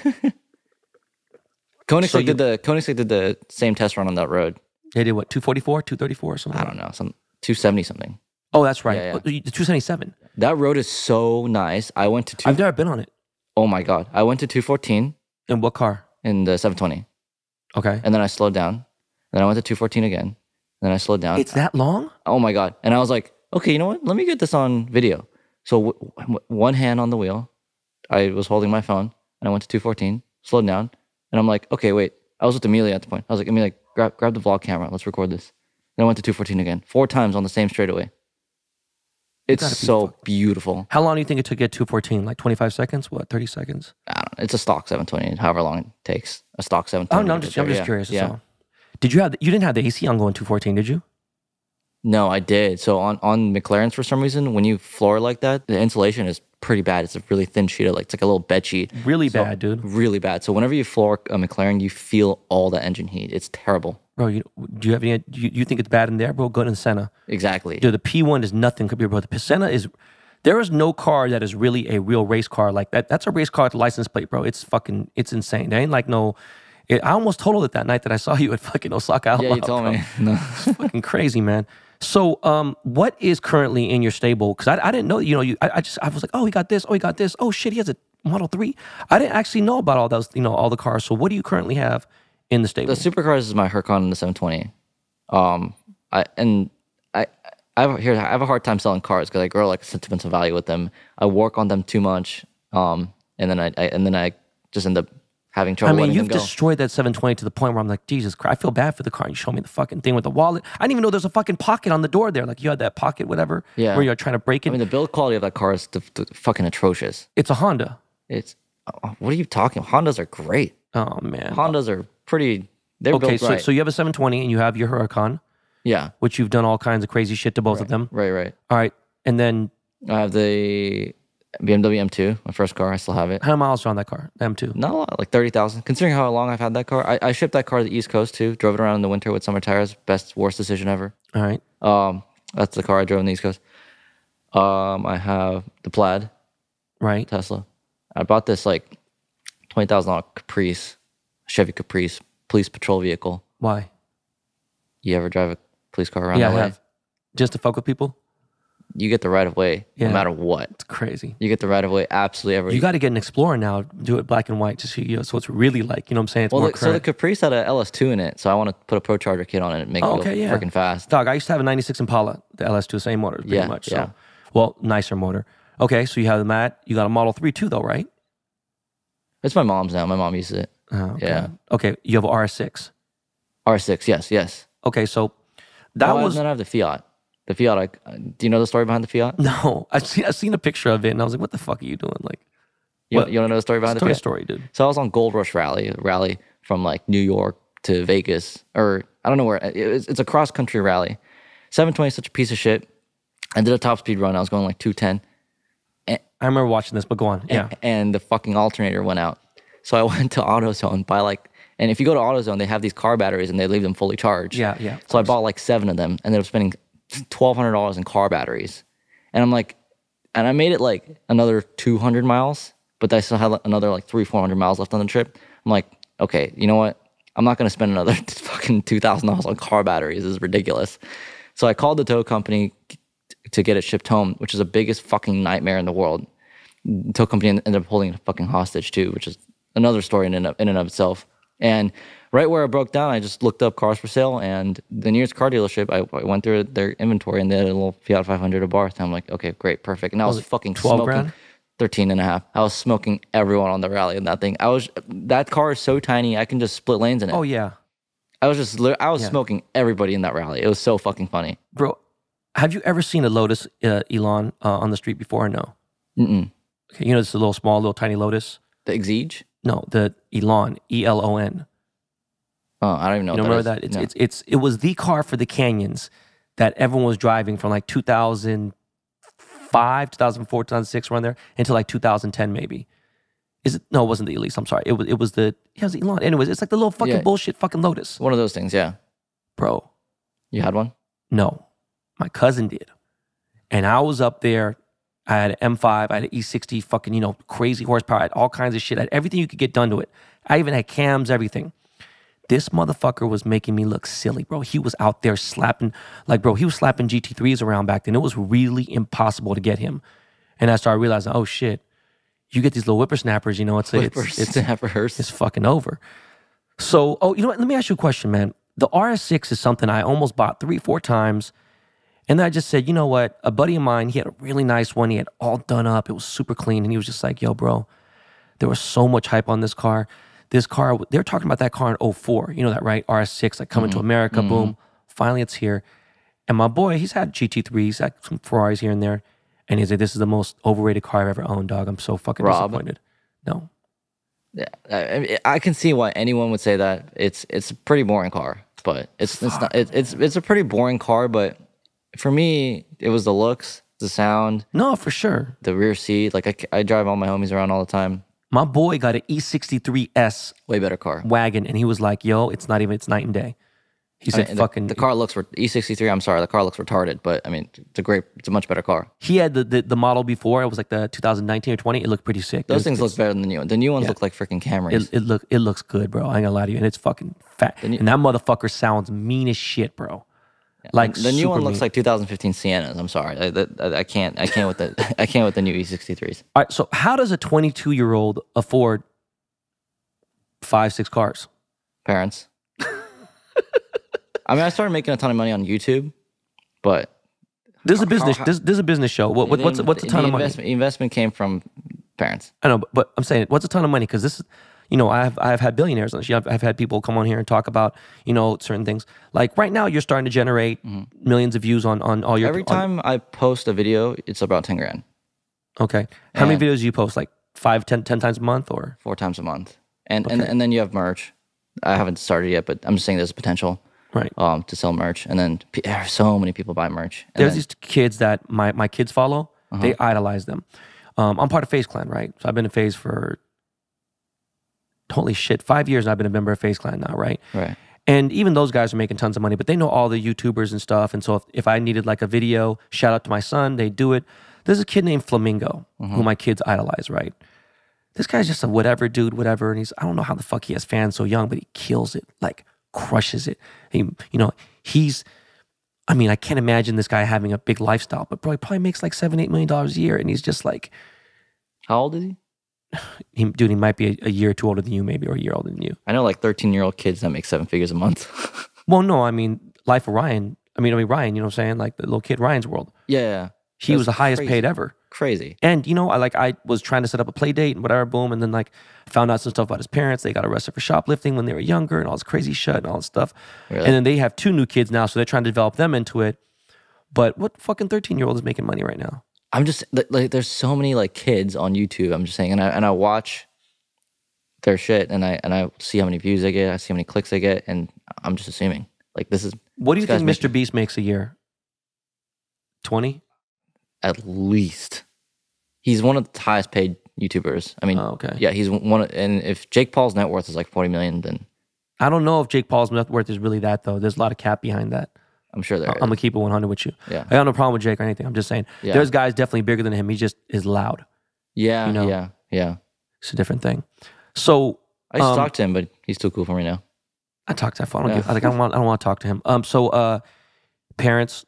Koenigsegg, so you, did the, Koenigsegg did the same test run on that road. They did what, two forty-four, two thirty-four or something? I don't know, some two seventy something. Oh, that's right. Yeah, yeah. Oh, two seventy-seven. That road is so nice. I went to two, I've never been on it. Oh my God. I went to two fourteen. In what car? In the seven twenty. Okay. And then I slowed down. And then I went to two fourteen again. And then I slowed down. It's that long? Oh my God. And I was like, okay, you know what? Let me get this on video. So w w one hand on the wheel. I was holding my phone. And I went to two fourteen, slowed down. And I'm like, okay, wait. I was with Amelia at the point. I was like, Amelia, grab, grab the vlog camera. Let's record this. Then I went to two fourteen again. Four times on the same straightaway. It's so beautiful. How long do you think it took to get two fourteen? Like twenty-five seconds? What, thirty seconds? I don't know. It's a stock seven twenty, however long it takes. A stock seven twenty. Oh, no, I'm just, I'm just yeah. curious. Yeah. Well. Did you have, you didn't have the A C on going two fourteen, did you? No, I did. So on, on McLarens, for some reason, when you floor like that, the insulation is pretty bad. It's a really thin sheet. Of, like, it's like a little bed sheet. Really so, bad, dude. Really bad. So whenever you floor a McLaren, you feel all the engine heat. It's terrible. Bro, you, do you have any, do you, you think it's bad in there, bro? Go to the Senna. Exactly. Dude, the P one is nothing compared to the Senna is... There is no car that is really a real race car like that. That's a race car with a license plate, bro. It's fucking, it's insane. There ain't like no, it, I almost totaled it that night that I saw you at fucking Osaka. Yeah, you told me. No. It's fucking crazy, man. So um, what is currently in your stable? Because I, I didn't know, you know, you, I, I just, I was like, oh, he got this. Oh, he got this. Oh, shit, he has a Model three. I didn't actually know about all those, you know, all the cars. So what do you currently have in the stable? The supercars is my Huracan and the seven twenty. Um, I, and I... I have, here, I have a hard time selling cars because I grow like a sentimental value with them. I work on them too much, um, and then I, I and then I just end up having trouble. I mean, letting you've them go. Destroyed that seven twenty to the point where I'm like, Jesus Christ, I feel bad for the car. You show me the fucking thing with the wallet. I didn't even know there's a fucking pocket on the door there. Like you had that pocket, whatever. Yeah. Where you're trying to break it. I mean, the build quality of that car is the, the fucking atrocious. It's a Honda. It's oh, what are you talking? Hondas are great. Oh man, Hondas are pretty. They're okay. Built so, right. so you have a seven twenty and you have your Huracan. Yeah. Which you've done all kinds of crazy shit to both right, of them. Right, right. All right. And then... I have the B M W M two, my first car. I still have it. How many miles are on that car, the M two? Not a lot, like thirty thousand. Considering how long I've had that car. I, I shipped that car to the East Coast too. Drove it around in the winter with summer tires. Best, worst decision ever. All right. Um, that's the car I drove on the East Coast. Um, I have the Plaid. Right. Tesla. I bought this like twenty thousand dollar Caprice, Chevy Caprice, police patrol vehicle. Why? You ever drive a police car around yeah, L A? I have. Just to fuck with people? You get the right of way yeah. no matter what. It's crazy. You get the right of way absolutely every... You got to get an Explorer now, do it black and white to see, you know, so it's really like, you know what I'm saying? It's well, more the, current. So the Caprice had an L S two in it, so I want to put a Pro Charger kit on it and make oh, it okay, yeah. freaking fast. Dog, I used to have a ninety-six Impala, the L S two, same motor pretty yeah, much. So. Yeah. Well, nicer motor. Okay, so you have the Mat. You got a Model three too though, right? It's my mom's now. My mom uses it. Oh, okay. Yeah. Okay, you have an R S six. R S six, yes, yes. Okay, so that no, was... No, I have the Fiat. The Fiat, I, do you know the story behind the Fiat? No. I've seen, I've seen a picture of it, and I was like, what the fuck are you doing? Like, You, you want to know the story behind the Fiat? Story, dude. So I was on Gold Rush Rally, rally from like New York to Vegas, or I don't know where. It, it's, it's a cross-country rally. seven twenty is such a piece of shit. I did a top-speed run. I was going like two ten. And, I remember watching this, but go on. Yeah. And, and the fucking alternator went out. So I went to AutoZone by like... And if you go to AutoZone, they have these car batteries and they leave them fully charged. Yeah, yeah. So I bought like seven of them and ended up spending twelve hundred dollars in car batteries. And I'm like, and I made it like another two hundred miles, but I still had another like three, four hundred miles left on the trip. I'm like, okay, you know what? I'm not going to spend another fucking two thousand dollars on car batteries. This is ridiculous. So I called the tow company to get it shipped home, which is the biggest fucking nightmare in the world. The tow company ended up holding a fucking hostage too, which is another story in and of, in and of itself. And right where I broke down, I just looked up cars for sale, and the nearest car dealership, I, I went through their inventory, and they had a little Fiat five hundred, a bar. So I'm like, okay, great, perfect. And I was, was fucking smoking grand? thirteen and a half. I was smoking everyone on the rally in that thing. I was that car is so tiny, I can just split lanes in it. Oh yeah, I was just I was yeah. smoking everybody in that rally. It was so fucking funny, bro. Have you ever seen a Lotus uh, Elon uh, on the street before? Or no. Mm-mm. Okay, you know this little small, little tiny Lotus. The Exige. No, the Elon, E L O N. Oh, I don't even know. You don't remember that? It's, no. it's, it's, it was the car for the canyons that everyone was driving from like two thousand five, two thousand four, two thousand six, around there, until like two thousand ten maybe. Is it? No, it wasn't the Elise. I'm sorry. It was, it was the, yeah, it was the Elon. Anyways, it's like the little fucking yeah. bullshit fucking Lotus. One of those things, yeah. Bro. You had one? No. My cousin did. And I was up there. I had an M five, I had an E sixty, fucking, you know, crazy horsepower. I had all kinds of shit. I had everything you could get done to it. I even had cams, everything. This motherfucker was making me look silly, bro. He was out there slapping, like, bro, he was slapping G T threes around back then. It was really impossible to get him. And I started realizing, oh, shit, you get these little whippersnappers, you know, it's, it's, it's, it's, it's fucking over. So, oh, you know what? Let me ask you a question, man. The R S six is something I almost bought three, four times. And then I just said, you know what? A buddy of mine, he had a really nice one. He had all done up. It was super clean. And he was just like, yo, bro, there was so much hype on this car. This car, they were talking about that car in oh four. You know that, right? R S six, like coming mm-hmm. to America, mm-hmm. boom. Finally, it's here. And my boy, he's had G T threes, had some Ferraris here and there. And he's like, this is the most overrated car I've ever owned, dog. I'm so fucking Rob. disappointed. No. Yeah, I, I can see why anyone would say that. It's it's a pretty boring car, but it's it's not it, it's it's a pretty boring car. But for me, it was the looks, the sound. No, for sure. The rear seat. Like I, I drive all my homies around all the time. My boy got an E sixty-three S, way better car, wagon, and he was like, "Yo, it's not even it's night and day." He said, I mean, "Fucking the, the car looks E sixty-three." I'm sorry, the car looks retarded, but I mean, it's a great, it's a much better car. He had the the, the model before. It was like the two thousand nineteen or twenty. It looked pretty sick. Those was, things look better than the new one. The new ones yeah. look like freaking Camrys. It, it look it looks good, bro. I ain't gonna lie to you, and it's fucking fat. New, and that motherfucker sounds mean as shit, bro. Yeah. Like the new one looks mean. Like two thousand fifteen Siennas. I'm sorry, I, I, I can't, I can't with the, I can't with the new E sixty-threes. All right, so how does a twenty-two year old afford five, six cars? Parents. I mean, I started making a ton of money on YouTube, but there's a business. How, how, this, this is a business show. What, what, what's what's a ton of money? Investment came from parents. I know, but, but I'm saying, what's a ton of money? Because this, you know, I've I've had billionaires on this. I've, I've had people come on here and talk about, you know, certain things. Like right now, you're starting to generate mm-hmm. millions of views on on all your. Every time on, I post a video, it's about ten grand. Okay, how and many videos do you post? Like five, ten, ten times a month, or four times a month, and okay. and and then you have merch. I haven't started yet, but I'm just saying there's potential. Right, um, to sell merch, and then so many people buy merch. And There's then, these kids that my my kids follow. Uh-huh. They idolize them. Um, I'm part of FaZe Clan, right? So I've been in FaZe for holy shit five years. And I've been a member of FaZe Clan now, right? Right. And even those guys are making tons of money, but they know all the YouTubers and stuff. And so if, if I needed like a video, shout out to my son, they do it. There's a kid named Flamingo uh-huh. who my kids idolize, right? This guy's just a whatever dude, whatever, and he's I don't know how the fuck he has fans so young, but he kills it, like. Crushes it. He, you know, he's, I mean, I can't imagine this guy having a big lifestyle, but bro, he probably makes like seven, eight million dollars a year. And he's just like, how old is he? he dude, he might be a, a year or two older than you, maybe, or a year older than you. I know like thirteen year old kids that make seven figures a month. Well, no, I mean, Life of Ryan. I mean, I mean, Ryan, you know what I'm saying? Like the little kid, Ryan's World. Yeah. yeah. He was, was the highest crazy. paid ever. Crazy. And you know, I like I was trying to set up a play date and whatever, boom, and then like found out some stuff about his parents. They got arrested for shoplifting when they were younger and all this crazy shit and all this stuff. Really? And then they have two new kids now, so they're trying to develop them into it. But what fucking thirteen year old is making money right now? I'm just like, there's so many like kids on YouTube. I'm just saying, and I and I watch their shit and I and I see how many views I get, I see how many clicks I get, and I'm just assuming like this is. What do you think Mister Beast makes a year? twenty. At least. He's one of the highest paid YouTubers. I mean, oh, okay. yeah, he's one of, and if Jake Paul's net worth is like forty million, then. I don't know if Jake Paul's net worth is really that though. There's a lot of cap behind that. I'm sure there I, is. I'm gonna keep it one hundred with you. Yeah. I got no problem with Jake or anything. I'm just saying, yeah. there's guys definitely bigger than him. He just is loud. Yeah, you know? yeah, yeah. It's a different thing. So. I used um, to talk to him, but he's too cool for me now. I talk to him. I don't, yeah. give, I, like, I don't want, I don't want to talk to him. Um. So uh, parents.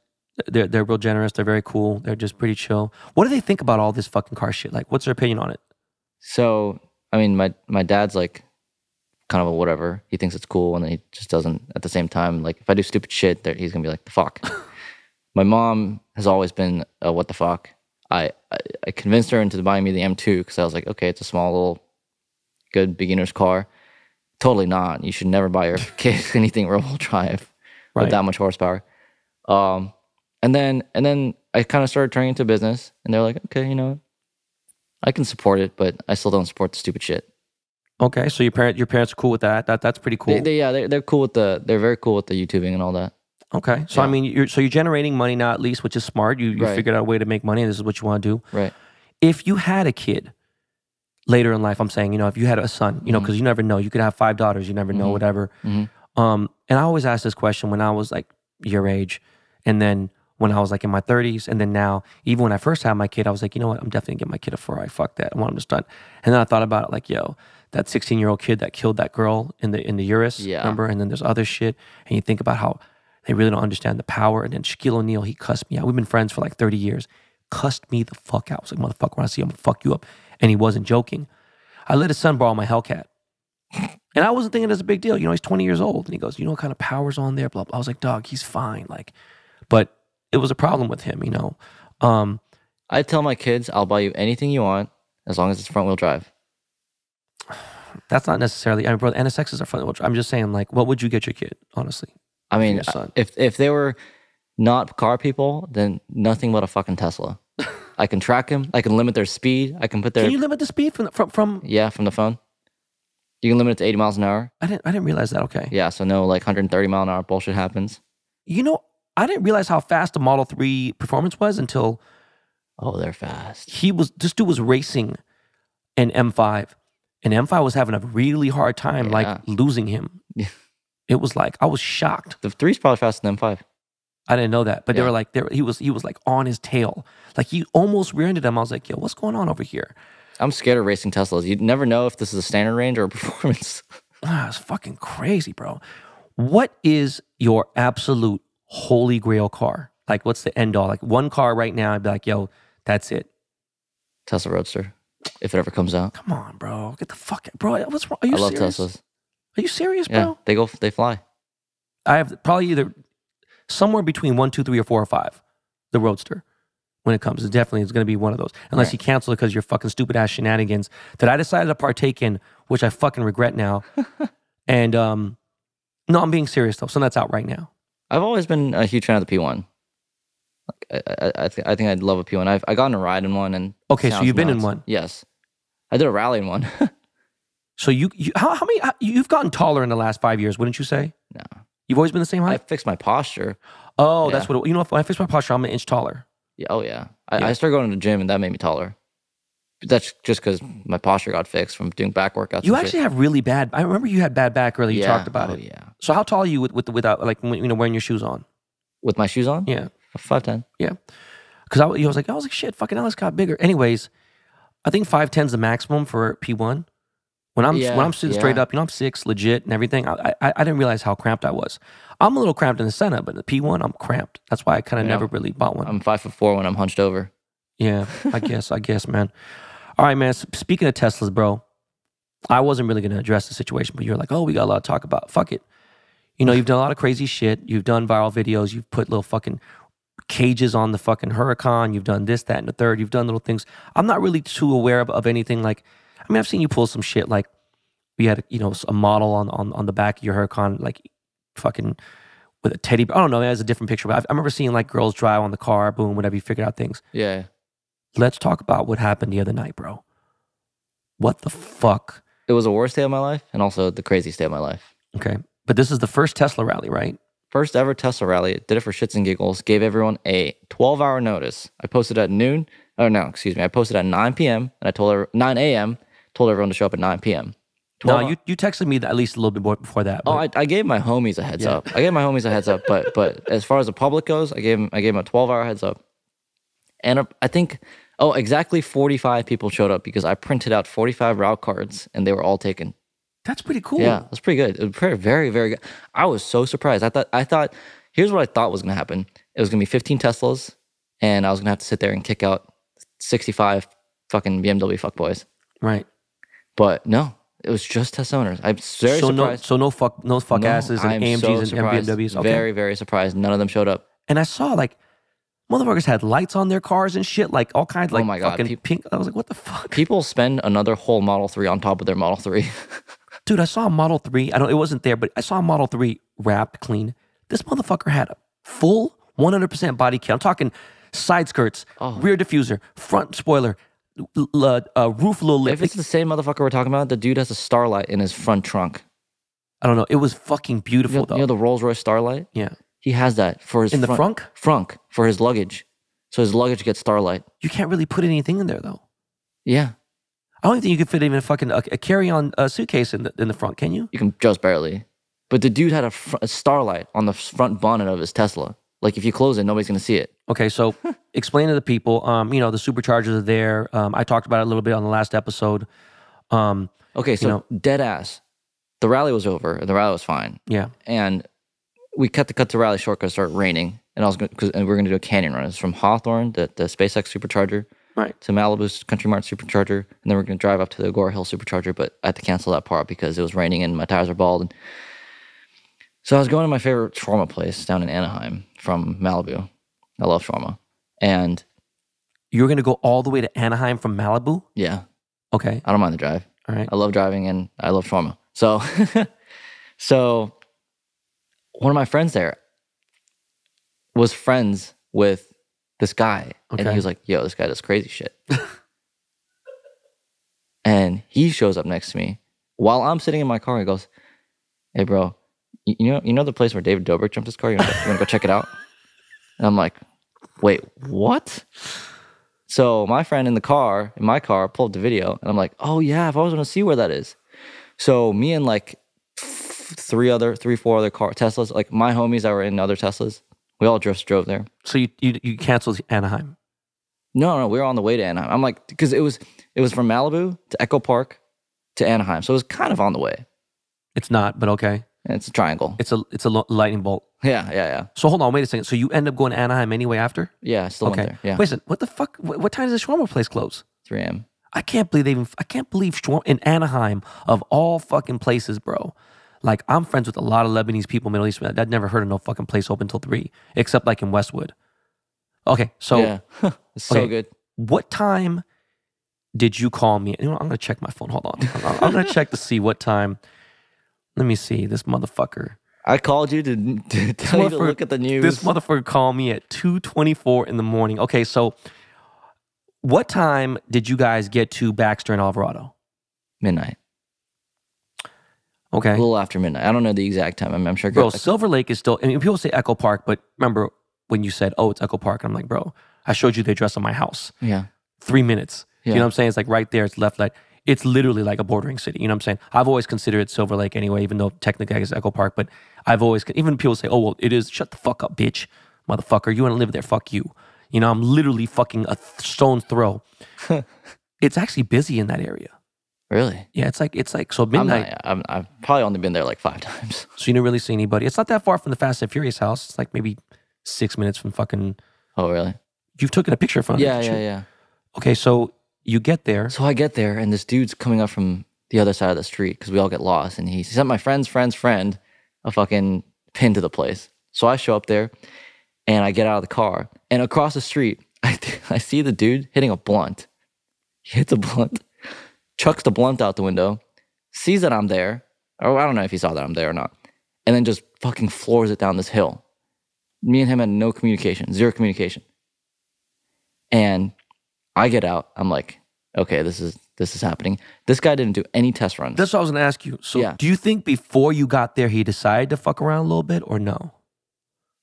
They're, they're real generous. They're very cool. They're just pretty chill. What do they think about all this fucking car shit? Like, what's their opinion on it? So, I mean, my, my dad's like kind of a whatever. He thinks it's cool and then he just doesn't at the same time. Like, if I do stupid shit, he's going to be like, the fuck. My mom has always been a what the fuck. I, I, I convinced her into buying me the M two because I was like, okay, it's a small little good beginner's car. Totally not. You should never buy your kid anything rear-wheel drive right. with that much horsepower. Um... And then and then I kind of started turning into business and they're like, okay, you know, I can support it, but I still don't support the stupid shit. Okay, so your parent your parents are cool with that. That that's pretty cool. They, they, yeah, they they're cool with the they're very cool with the YouTubing and all that. Okay. So yeah. I mean you're so you're generating money now at least, which is smart. You you right. figured out a way to make money and this is what you want to do. Right. If you had a kid later in life, I'm saying, you know, if you had a son, you know, because mm-hmm. you never know. You could have five daughters, you never know, mm-hmm. whatever. Mm-hmm. Um, and I always asked this question when I was like your age and then when I was like in my thirties, and then now, even when I first had my kid, I was like, you know what, I'm definitely gonna get my kid a Ferrari. Fuck that, I want him to stunt. And then I thought about it, like, yo, that sixteen year old kid that killed that girl in the in the Urus, yeah. remember? And then there's other shit, and you think about how they really don't understand the power. And then Shaquille O'Neal, he cussed me out. We've been friends for like thirty years. Cussed me the fuck out. I was like, motherfucker, when I see him, I'm gonna fuck you up. And he wasn't joking. I let his son borrow my Hellcat. And I wasn't thinking it's a big deal. You know, he's twenty years old, and he goes, you know what kind of power's on there, blah, blah. I was like, dog, he's fine, like, but it was a problem with him, you know. Um, I tell my kids, I'll buy you anything you want as long as it's front wheel drive. That's not necessarily. I mean, bro, N S X's are front wheel drive. I'm just saying, like, what would you get your kid, honestly? I mean, if if they were not car people, then nothing but a fucking Tesla. I can track them. I can limit their speed. I can put their. Can you limit the speed from the, from, from? Yeah, from the phone. You can limit it to eighty miles an hour. I didn't I didn't realize that. Okay. Yeah, so no like one hundred thirty mile an hour bullshit happens. You know, I didn't realize how fast the Model three Performance was until... Oh, they're fast. He was, this dude was racing an M five, and M five was having a really hard time, yeah. like losing him. It was like, I was shocked. The three's probably faster than M five. I didn't know that, but yeah. they were like, they were, he was he was like on his tail. Like he almost rear-ended him. I was like, yo, what's going on over here? I'm scared of racing Teslas. You'd never know if this is a standard range or a performance. Ah, it's fucking crazy, bro. What is your absolute holy grail car? Like, what's the end all? Like, one car right now, I'd be like, yo, that's it. Tesla Roadster, if it ever comes out. Come on, bro. Get the fuck out. Bro, what's wrong? Are you I love serious? Teslas. Are you serious, bro? Yeah, they go, they fly. I have probably either somewhere between one, two, three, or four, or five, the Roadster. When it comes, it definitely is going to be one of those. Unless right. you cancel it because your fucking stupid ass shenanigans that I decided to partake in, which I fucking regret now. and um, no, I'm being serious though. So that's out right now. I've always been a huge fan of the P one. Like, I, I, I, th I think I'd love a P one. I've I gotten a ride in one and okay, so you've nuts. been in one. Yes, I did a rally in one. so you, you how, how many? How, you've gotten taller in the last five years, wouldn't you say? No, you've always been the same height. I fixed my posture. Oh, yeah. that's what it, you know. If I fix my posture, I'm an inch taller. Yeah, oh yeah. I, yeah. I started going to the gym and that made me taller. But that's just because my posture got fixed from doing back workouts. You actually shit. have really bad. I remember you had bad back earlier. You yeah. talked about oh, it. Yeah. So how tall are you with with without like you know wearing your shoes on? With my shoes on? Yeah, five ten. Yeah, because I, you know, I was like I was like shit. Fucking Alex got bigger. Anyways, I think five ten is the maximum for P one. When I'm yeah, when I'm sitting yeah. straight up, you know, I'm six legit and everything. I, I I didn't realize how cramped I was. I'm a little cramped in the center, but the P one, I'm cramped. That's why I kind of never know, really bought one. I'm five foot four when I'm hunched over. Yeah, I guess I guess, man. All right, man. Speaking of Teslas, bro, I wasn't really going to address the situation, but you're like, oh, we got a lot to talk about. Fuck it. You know, you've done a lot of crazy shit. You've done viral videos. You've put little fucking cages on the fucking Huracan. You've done this, that, and the third. You've done little things. I'm not really too aware of, of anything like. I mean, I've seen you pull some shit like we had, you know, a model on, on, on the back of your Huracan, like fucking with a teddy bear. I don't know. That was a different picture. But I've, I remember seeing like girls drive on the car, boom, whatever. You figured out things. Yeah. Let's talk about what happened the other night, bro. What the fuck? It was the worst day of my life and also the craziest day of my life. Okay. But this is the first Tesla rally, right? First ever Tesla rally. Did it for shits and giggles. Gave everyone a twelve hour notice. I posted at noon. Oh, no, excuse me. I posted at nine p m and I told her nine a m Told everyone to show up at nine p m No, you, you texted me at least a little bit more before that. Oh, I, I gave my homies a heads yeah. up. I gave my homies a heads up, but but as far as the public goes, I gave them, I gave them a twelve hour heads up. And I think, oh, exactly forty-five people showed up because I printed out forty-five route cards and they were all taken. That's pretty cool. Yeah, that's pretty good. It was very, very good. I was so surprised. I thought, I thought here's what I thought was going to happen. It was going to be fifteen Teslas and I was going to have to sit there and kick out sixty-five fucking B M W fuckboys. Right. But no, it was just Tesla owners. I'm very so surprised. No, so no fuck, no fuck no, asses and A M Gs so and B M Ws. Okay. Very, very surprised. None of them showed up. And I saw like motherfuckers had lights on their cars and shit, like all kinds, like oh my God. fucking people, pink. I was like, what the fuck? People spend another whole Model three on top of their Model three. Dude, I saw a Model three. I don't. It wasn't there, but I saw a Model three wrapped clean. This motherfucker had a full one hundred percent body kit. I'm talking side skirts, oh. rear diffuser, front spoiler. Uh, roof little lip. If it's the same motherfucker we're talking about, the dude has a Starlight in his front trunk. I don't know. It was fucking beautiful, you know, though. You know the Rolls Royce Starlight? Yeah. He has that for his in front, the frunk? Frunk for his luggage. So his luggage gets Starlight. You can't really put anything in there, though. Yeah. I don't think you could fit even a fucking a, a carry-on uh, suitcase in the, in the front, can you? You can just barely. But the dude had a, fr a Starlight on the front bonnet of his Tesla. Like, if you close it, nobody's going to see it. Okay, so explain to the people, um, you know, the superchargers are there. Um, I talked about it a little bit on the last episode. Um, okay, so you know, dead ass. The rally was over. The rally was fine. Yeah. And we cut the cut to rally short because it started raining. And I was gonna, cause, and we were going to do a canyon run. It's from Hawthorne, the, the SpaceX supercharger, right, to Malibu's Country Mart supercharger. And then we're going to drive up to the Agora Hill supercharger. But I had to cancel that part because it was raining and my tires are bald. And so I was going to my favorite shawarma place down in Anaheim from Malibu. I love shawarma. And you're going to go all the way to Anaheim from Malibu? Yeah. Okay. I don't mind the drive. All right. I love driving and I love shawarma. So, so one of my friends there was friends with this guy. Okay. And he was like, yo, this guy does crazy shit. And he shows up next to me While I'm sitting in my car, he goes, hey, bro, you know you know the place where David Dobrik jumped his car? You want to go check it out? And I'm like, wait, what? So my friend in the car, in my car, pulled up the video. And I'm like, oh, yeah, I've always wanted to see where that is. So me and like three other, three, four other car Teslas, like my homies that were in other Teslas, we all just drove there. So you you, you canceled Anaheim? No, no, we were on the way to Anaheim. I'm like, because it was it was from Malibu to Echo Park to Anaheim, so it was kind of on the way. It's not, but okay. And it's a triangle. It's a it's a lightning bolt. Yeah, yeah, yeah. So hold on, wait a second. So you end up going to Anaheim anyway after? Yeah, I still okay. went there. Yeah. Wait a second. What the fuck? What, what time does the shawarma place close? three a.m. I can't believe they even. I can't believe shawarma in Anaheim of all fucking places, bro. Like, I'm friends with a lot of Lebanese people, Middle East. I'd never heard of no fucking place open till three, except like in Westwood. Okay, so yeah. It's so okay. good. What time did you call me? You know, I'm gonna check my phone. Hold on, I'm gonna check to see what time. Let me see this motherfucker. I called you to, to tell you to look at the news. This motherfucker called me at two twenty-four in the morning. Okay, so what time did you guys get to Baxter and Alvarado? Midnight. Okay. A little after midnight. I don't know the exact time. I mean, I'm sure. Bro, Silver Lake is still, I mean, people say Echo Park, but remember when you said, oh, it's Echo Park. And I'm like, bro, I showed you the address of my house. Yeah. Three minutes. Yeah. You know what I'm saying? It's like right there. It's left leg. It's literally like a bordering city. You know what I'm saying? I've always considered it Silver Lake anyway, even though technically I guess Echo Park, but I've always, even people say, oh, well, it is, shut the fuck up, bitch, motherfucker. You want to live there? Fuck you. You know, I'm literally fucking a stone's throw. It's actually busy in that area. Really? Yeah, it's like, it's like, so midnight. I'm not, I'm, I've probably only been there like five times. So you didn't really see anybody. It's not that far from the Fast and Furious house. It's like maybe six minutes from fucking. Oh, really? You've taken a picture from it. Yeah, yeah, yeah. Okay, so you get there. So I get there and this dude's coming up from the other side of the street because we all get lost. And he, he sent my friend's friend's friend a fucking pin to the place. So I show up there and I get out of the car. And across the street, I, I see the dude hitting a blunt. He hits a blunt. Chucks the blunt out the window, sees that I'm there. Oh, I don't know if he saw that I'm there or not. And then just fucking floors it down this hill. Me and him had no communication, zero communication. And I get out. I'm like, okay, this is this is happening. This guy didn't do any test runs. That's what I was gonna ask you. So yeah. Do you think before you got there, he decided to fuck around a little bit or no?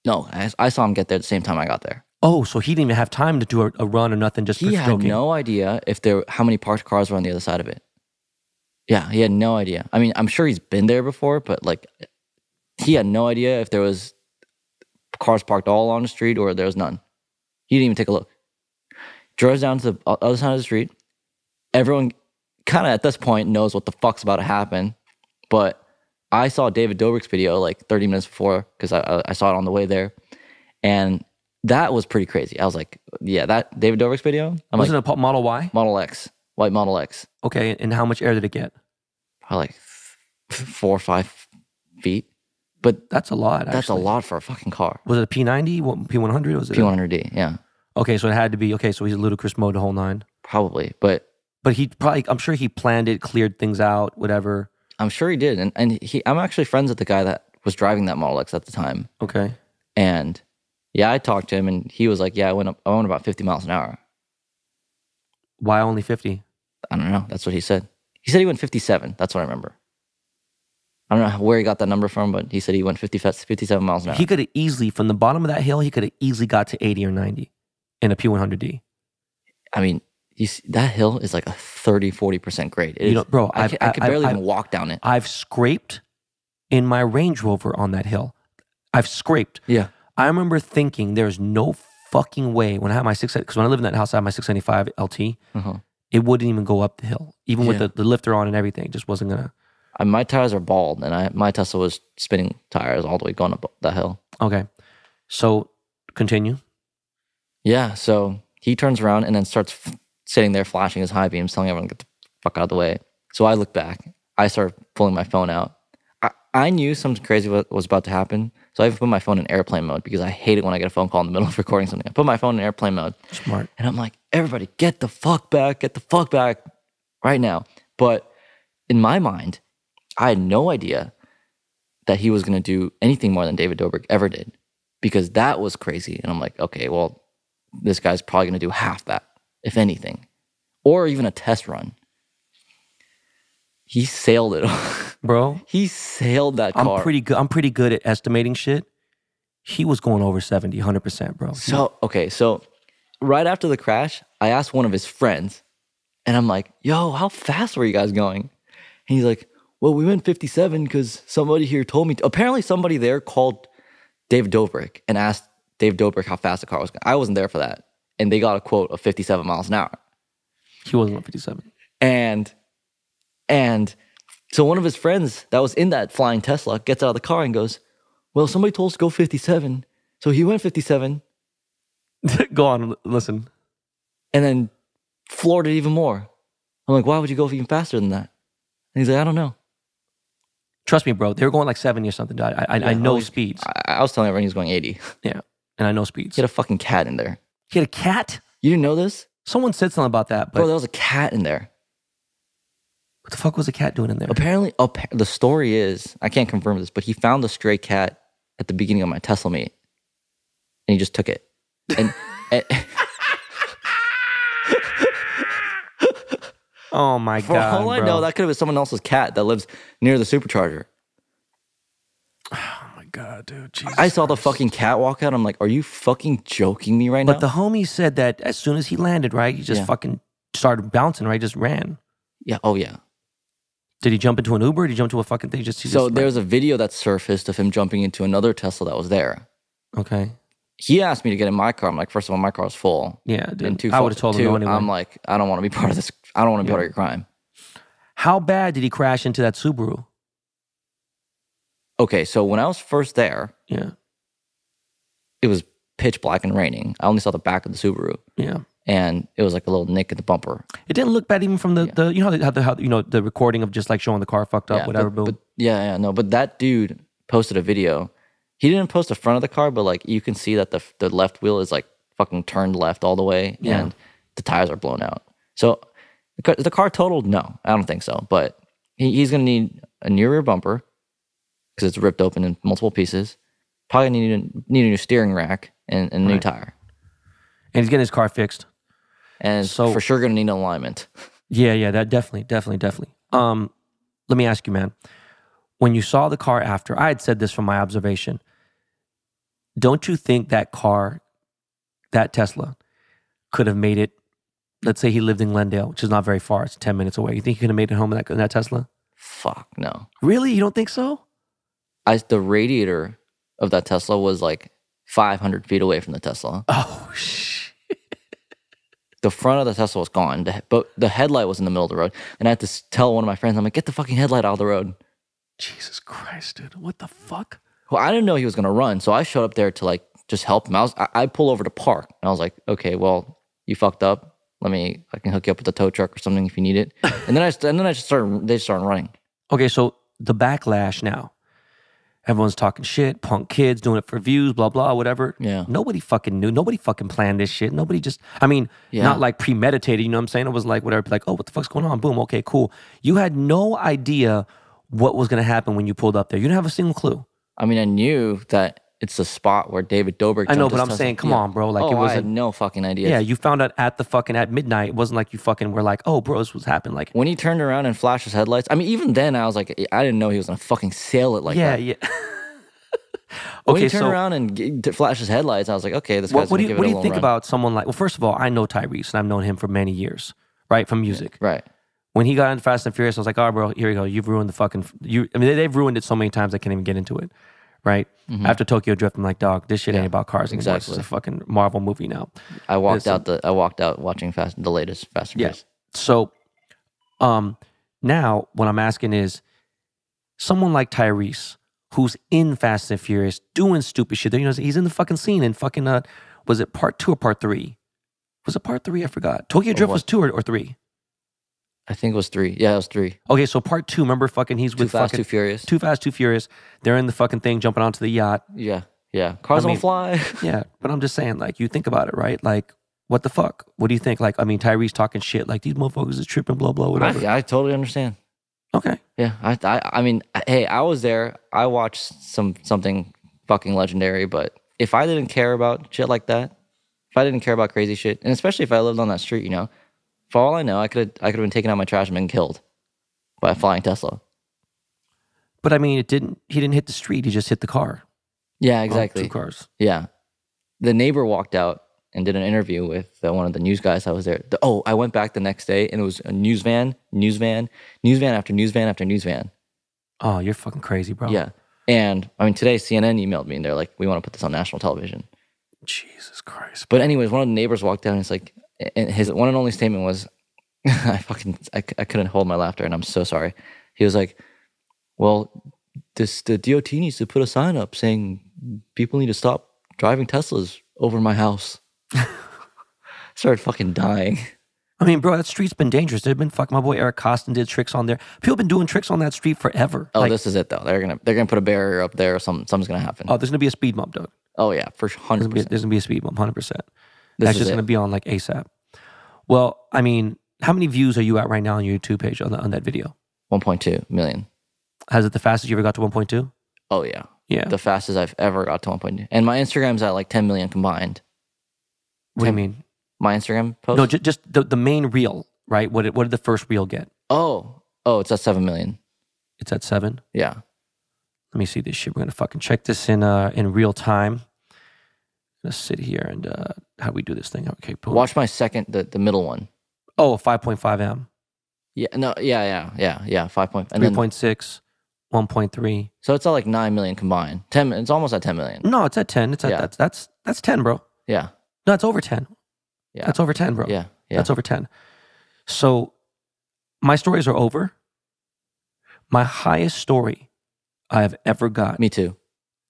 No, I, I saw him get there at the same time I got there. Oh, so he didn't even have time to do a, a run or nothing. Just he for had no idea if there how many parked cars were on the other side of it. Yeah, he had no idea. I mean, I'm sure he's been there before, but like, he had no idea if there was cars parked all on the street or there was none. He didn't even take a look. Drives down to the other side of the street. Everyone kind of at this point knows what the fuck's about to happen, but I saw David Dobrik's video like thirty minutes before because I, I saw it on the way there, and that was pretty crazy. I was like, yeah, that David Dobrik's video. I'm Wasn't like, it a Model Y? Model X. White Model X. Okay, and how much air did it get? Probably like four or five feet. But that's a lot, actually. That's a lot for a fucking car. Was it a P ninety? P one hundred? Was it P one hundred D, yeah. Okay, so it had to be, okay, so he's in ludicrous mode the whole nine. Probably, but... But he probably, I'm sure he planned it, cleared things out, whatever. I'm sure he did. And, and he, I'm actually friends with the guy that was driving that Model X at the time. Okay. And... yeah, I talked to him, and he was like, yeah, I went up, I went about fifty miles an hour. Why only fifty? I don't know. That's what he said. He said he went fifty-seven. That's what I remember. I don't know where he got that number from, but he said he went fifty, fifty-seven miles an hour. He could have easily, from the bottom of that hill, he could have easily got to eighty or ninety in a P one hundred D. I mean, you see, that hill is like a thirty, forty percent grade. It you is, know, bro, I, I've, I could I've, barely I've, even walk down it. I've scraped in my Range Rover on that hill. I've scraped. Yeah. I remember thinking there's no fucking way when I had my six, because when I lived in that house, I had my six seventy-five L T. Uh-huh. It wouldn't even go up the hill, even yeah. with the, the lifter on and everything. It just wasn't gonna. I, my tires are bald, and I my Tesla was spinning tires all the way going up the hill. Okay, so continue. Yeah, so he turns around and then starts f sitting there flashing his high beams, telling everyone to get the fuck out of the way. So I look back. I start pulling my phone out. I, I knew something crazy was about to happen. So I even put my phone in airplane mode because I hate it when I get a phone call in the middle of recording something. I put my phone in airplane mode. Smart. And I'm like, everybody, get the fuck back, get the fuck back right now. But in my mind, I had no idea that he was going to do anything more than David Dobrik ever did because that was crazy. And I'm like, okay, well, this guy's probably going to do half that, if anything, or even a test run. He sailed it, bro. He sailed that car. I'm pretty good. I'm pretty good at estimating shit. He was going over seventy, one hundred percent, bro. So, okay, so right after the crash, I asked one of his friends, and I'm like, yo, how fast were you guys going? And he's like, well, we went fifty-seven because somebody here told me to. Apparently somebody there called David Dobrik and asked Dave Dobrik how fast the car was going. I wasn't there for that. And they got a quote of fifty-seven miles an hour. He wasn't on fifty-seven. And, and so one of his friends that was in that flying Tesla gets out of the car and goes, well, somebody told us to go fifty-seven. So he went fifty-seven. Go on, listen. And then floored it even more. I'm like, why would you go even faster than that? And he's like, I don't know. Trust me, bro. They were going like seventy or something. I, I, yeah, I know I was, speeds. I, I was telling everyone he was going eighty. Yeah, and I know speeds. He had a fucking cat in there. He had a cat? You didn't know this? Someone said something about that. But bro, there was a cat in there. What the fuck was a cat doing in there? Apparently, appa- the story is, I can't confirm this, but he found a stray cat at the beginning of my Tesla meet. And he just took it. And, and oh my For God, For all bro. I know, that could have been someone else's cat that lives near the supercharger. Oh my God, dude. Jesus I saw Christ. The fucking cat walk out. I'm like, are you fucking joking me right but now? But the homie said that as soon as he landed, right, he just yeah. fucking started bouncing, right? Just ran. Yeah, oh yeah. Did he jump into an Uber? Did he jump into a fucking thing? Just, he so just, there's like, a video that surfaced of him jumping into another Tesla that was there. Okay. He asked me to get in my car. I'm like, first of all, my car's full. Yeah, dude. And two, I would have told two, him no anyway. I'm like, I don't want to be part of this. I don't want to be yeah. part of your crime. How bad did he crash into that Subaru? Okay, so when I was first there, yeah, it was pitch black and raining. I only saw the back of the Subaru. Yeah. And it was like a little nick at the bumper. It didn't look bad even from the, yeah. the you know, how the, how, you know, the recording of just like showing the car fucked up, yeah, whatever. But, but yeah, yeah, no, but that dude posted a video. He didn't post the front of the car, but like you can see that the the left wheel is like fucking turned left all the way yeah. and the tires are blown out. So the car, the car totaled? No, I don't think so. But he, he's going to need a new rear bumper because it's ripped open in multiple pieces. Probably need a, need a new steering rack and, and a new right. tire. And he's getting his car fixed. And so, for sure going to need an alignment. Yeah, yeah, that definitely, definitely, definitely. Um, let me ask you, man. When you saw the car after, I had said this from my observation. Don't you think that car, that Tesla, could have made it, let's say he lived in Glendale, which is not very far, it's ten minutes away. You think he could have made it home in that, in that Tesla? Fuck, no. Really? You don't think so? I, the radiator of that Tesla was like five hundred feet away from the Tesla. Oh, shit. The front of the Tesla was gone, but the headlight was in the middle of the road. And I had to tell one of my friends, I'm like, get the fucking headlight out of the road. Jesus Christ, dude. What the fuck? Well, I didn't know he was going to run, so I showed up there to, like, just help him. I, was, I, I pull over to park, and I was like, okay, well, you fucked up. Let me, I can hook you up with a tow truck or something if you need it. And then I, and then I just started, they started running. Okay, so the backlash now. Everyone's talking shit, punk kids, doing it for views, blah, blah, whatever. Yeah. Nobody fucking knew. Nobody fucking planned this shit. Nobody just, I mean, yeah. not like premeditated, you know what I'm saying? It was like, whatever, like, oh, what the fuck's going on? Boom, okay, cool. You had no idea what was going to happen when you pulled up there. You didn't have a single clue. I mean, I knew that it's the spot where David Dobrik. I know, but I'm saying, come yeah. on, bro. Like, oh, it was I had no fucking idea. Yeah, you found out at the fucking, at midnight. It wasn't like you fucking were like, oh, bro, this was happening. Like, when he turned around and flashed his headlights, I mean, even then, I was like, I didn't know he was going to fucking sail it like yeah, that. Yeah, yeah. When okay, he turned so, around and flashed his headlights, I was like, okay, this guy's going to give it a little What do you, what do you think run. About someone like, well, first of all, I know Tyrese, and I've known him for many years, right, from music. Yeah, right. When he got into Fast and Furious, I was like, oh, bro, here you go. You've ruined the fucking... You, I mean, they, they've ruined it so many times I can't even get into it, right? Mm-hmm. After Tokyo Drift, I'm like, dog, this shit yeah, ain't about cars anymore. Exactly. It's a fucking Marvel movie now. I walked out the I walked out watching Fast, the latest Fast and Furious. Yeah. So um, now what I'm asking is, someone like Tyrese, who's in Fast and Furious, doing stupid shit, you know, he's in the fucking scene in fucking... Uh, was it part two or part three? Was it part three? I forgot. Tokyo Drift was two or, or three? I think it was three. Yeah, it was three. Okay, so part two, remember fucking he's with fucking... Too Fast, Too Furious. Too Fast, Too Furious. They're in the fucking thing, jumping onto the yacht. Yeah, yeah. Cars don't fly. Yeah, but I'm just saying, like, you think about it, right? Like, what the fuck? What do you think? Like, I mean, Tyrese talking shit. Like, these motherfuckers is tripping, blah, blah, whatever. I, I totally understand. Okay. Yeah, I, I I mean, hey, I was there. I watched some something fucking legendary, but if I didn't care about shit like that, if I didn't care about crazy shit, and especially if I lived on that street, you know, for all I know, I could have I could have been taken out of my trash and been killed. by a flying Tesla. But I mean, it didn't. He didn't hit the street. He just hit the car. Yeah, exactly. Oh, two cars. Yeah. The neighbor walked out and did an interview with uh, one of the news guys. I was there. The, oh, I went back the next day, and it was a news van, news van, news van after news van after news van. Oh, you're fucking crazy, bro. Yeah. And I mean, today C N N emailed me, and they're like, "We want to put this on national television." Jesus Christ. Bro. But anyways, one of the neighbors walked out, and it's like, and his one and only statement was, "I fucking, I, I couldn't hold my laughter, and I'm so sorry." He was like, "Well, this the D O T needs to put a sign up saying people need to stop driving Teslas over my house." Started fucking dying. I mean, bro, that street's been dangerous. They've been fuck. My boy Eric Costin did tricks on there. People have been doing tricks on that street forever. Oh, like, this is it though. They're gonna they're gonna put a barrier up there. Or something something's gonna happen. Oh, there's gonna be a speed bump, dog. Oh yeah, for hundred percent. There's gonna be a speed bump, hundred percent. That's just it. Gonna be on like ASAP. Well, I mean, how many views are you at right now on your YouTube page on the, on that video? One point two million. Has it the fastest you ever got to one point two? Oh, yeah. Yeah. The fastest I've ever got to one point two. And my Instagram's at like ten million combined. What ten, do you mean? My Instagram post? No, ju just the, the main reel, right? What did, what did the first reel get? Oh. Oh, it's at seven million. It's at seven? Yeah. Let me see this shit. We're going to fucking check this in uh, in real time. Let's sit here and uh, how do we do this thing? Okay, boom. Watch my second, the, the middle one. Oh, five point five M. Yeah, no, yeah, yeah, yeah, yeah, five point five. three point six. one point three. So it's at like nine million combined. ten. It's almost at ten million. No, it's at ten. It's at, yeah. that's, that's, that's ten, bro. Yeah. No, it's over ten. Yeah. That's over ten, bro. Yeah. Yeah. That's over ten. So my stories are over. My highest story I have ever got. Me too.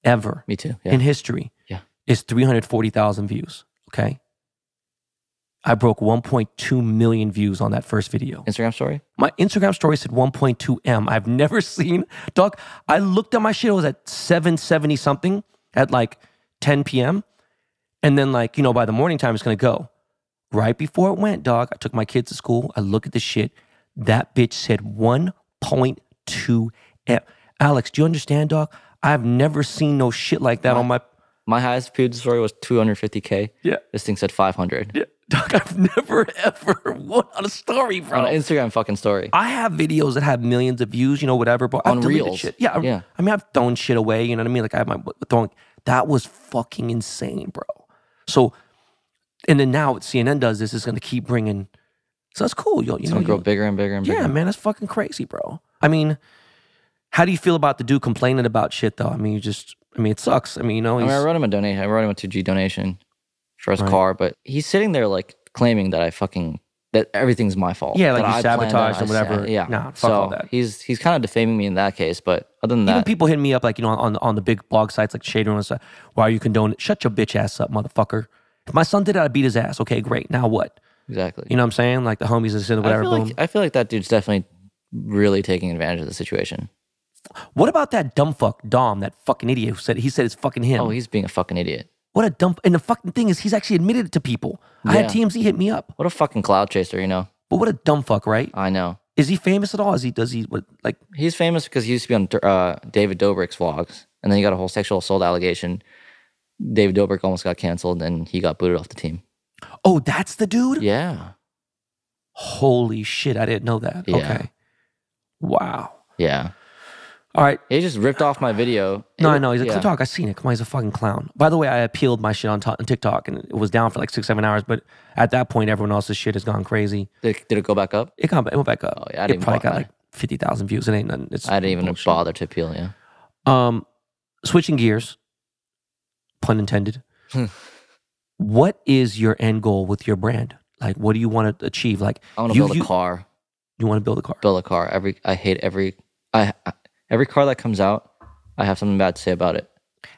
Ever. Me too. Yeah. In history. Yeah. Is three hundred forty thousand views. Okay. I broke one point two million views on that first video. Instagram story? My Instagram story said one point two M. I've never seen, dog, I looked at my shit, it was at seven seventy something at like ten P M And then like, you know, by the morning time, it's going to go. Right before it went, dog, I took my kids to school. I look at the shit. That bitch said one point two M. Alex, do you understand, dog? I've never seen no shit like that my, on my... My highest paid story was two hundred fifty K. Yeah. This thing said five hundred. Yeah. Dog, I've never ever won on a story, bro. On an Instagram fucking story. I have videos that have millions of views, you know, whatever, but I've deleted reels. Shit. Yeah, yeah. I mean, I've thrown shit away, you know what I mean? Like, I have my throwing. That was fucking insane, bro. So, and then now what C N N does this is going to keep bringing, so that's cool. Yo, you it's going to grow bigger and bigger and bigger. Yeah, man, that's fucking crazy, bro. I mean, how do you feel about the dude complaining about shit, though? I mean, you just, I mean, it sucks. I mean, you know, he's, I mean, I wrote him a donation. I wrote him a two G donation. For his right. car, but he's sitting there like claiming that I fucking that everything's my fault. Yeah, like you sabotaged or whatever. I, yeah, nah, fuck so all that. He's he's kind of defaming me in that case. But other than even that, people hit me up like you know on on the big blog sites like Shader and stuff. Why are you condoning? Shut your bitch ass up, motherfucker. If my son did it, I'd beat his ass. Okay, great. Now what? Exactly. You know what I'm saying? Like the homies is in whatever. I feel, boom. Like, I feel like that dude's definitely really taking advantage of the situation. What about that dumb fuck Dom? That fucking idiot who said he said it's fucking him. Oh, he's being a fucking idiot. What a dump. And the fucking thing is he's actually admitted it to people. Yeah. I had T M Z hit me up. What a fucking cloud chaser, you know. But what a dumb fuck, right? I know. Is he famous at all? Is he, does he, what, like? He's famous because he used to be on uh, David Dobrik's vlogs. And then he got a whole sexual assault allegation. David Dobrik almost got canceled and he got booted off the team. Oh, that's the dude? Yeah. Holy shit, I didn't know that. Yeah. Okay. Wow. Yeah. All right. He just ripped off my video. No, it, I know. He's like, yeah. Talk. I've seen it. Come on, he's a fucking clown. By the way, I appealed my shit on, on TikTok and it was down for like six, seven hours. But at that point, everyone else's shit has gone crazy. Did, did it go back up? It, got, it went back up. Oh, yeah, I didn't it probably got like fifty thousand views. It ain't nothing. It's I didn't even bullshit. bother to appeal, yeah. Um, switching gears, pun intended. What is your end goal with your brand? Like, what do you want to achieve? Like, I want to build you, a car. You want to build a car? Build a car. Every I hate every... I. I Every car that comes out, I have something bad to say about it.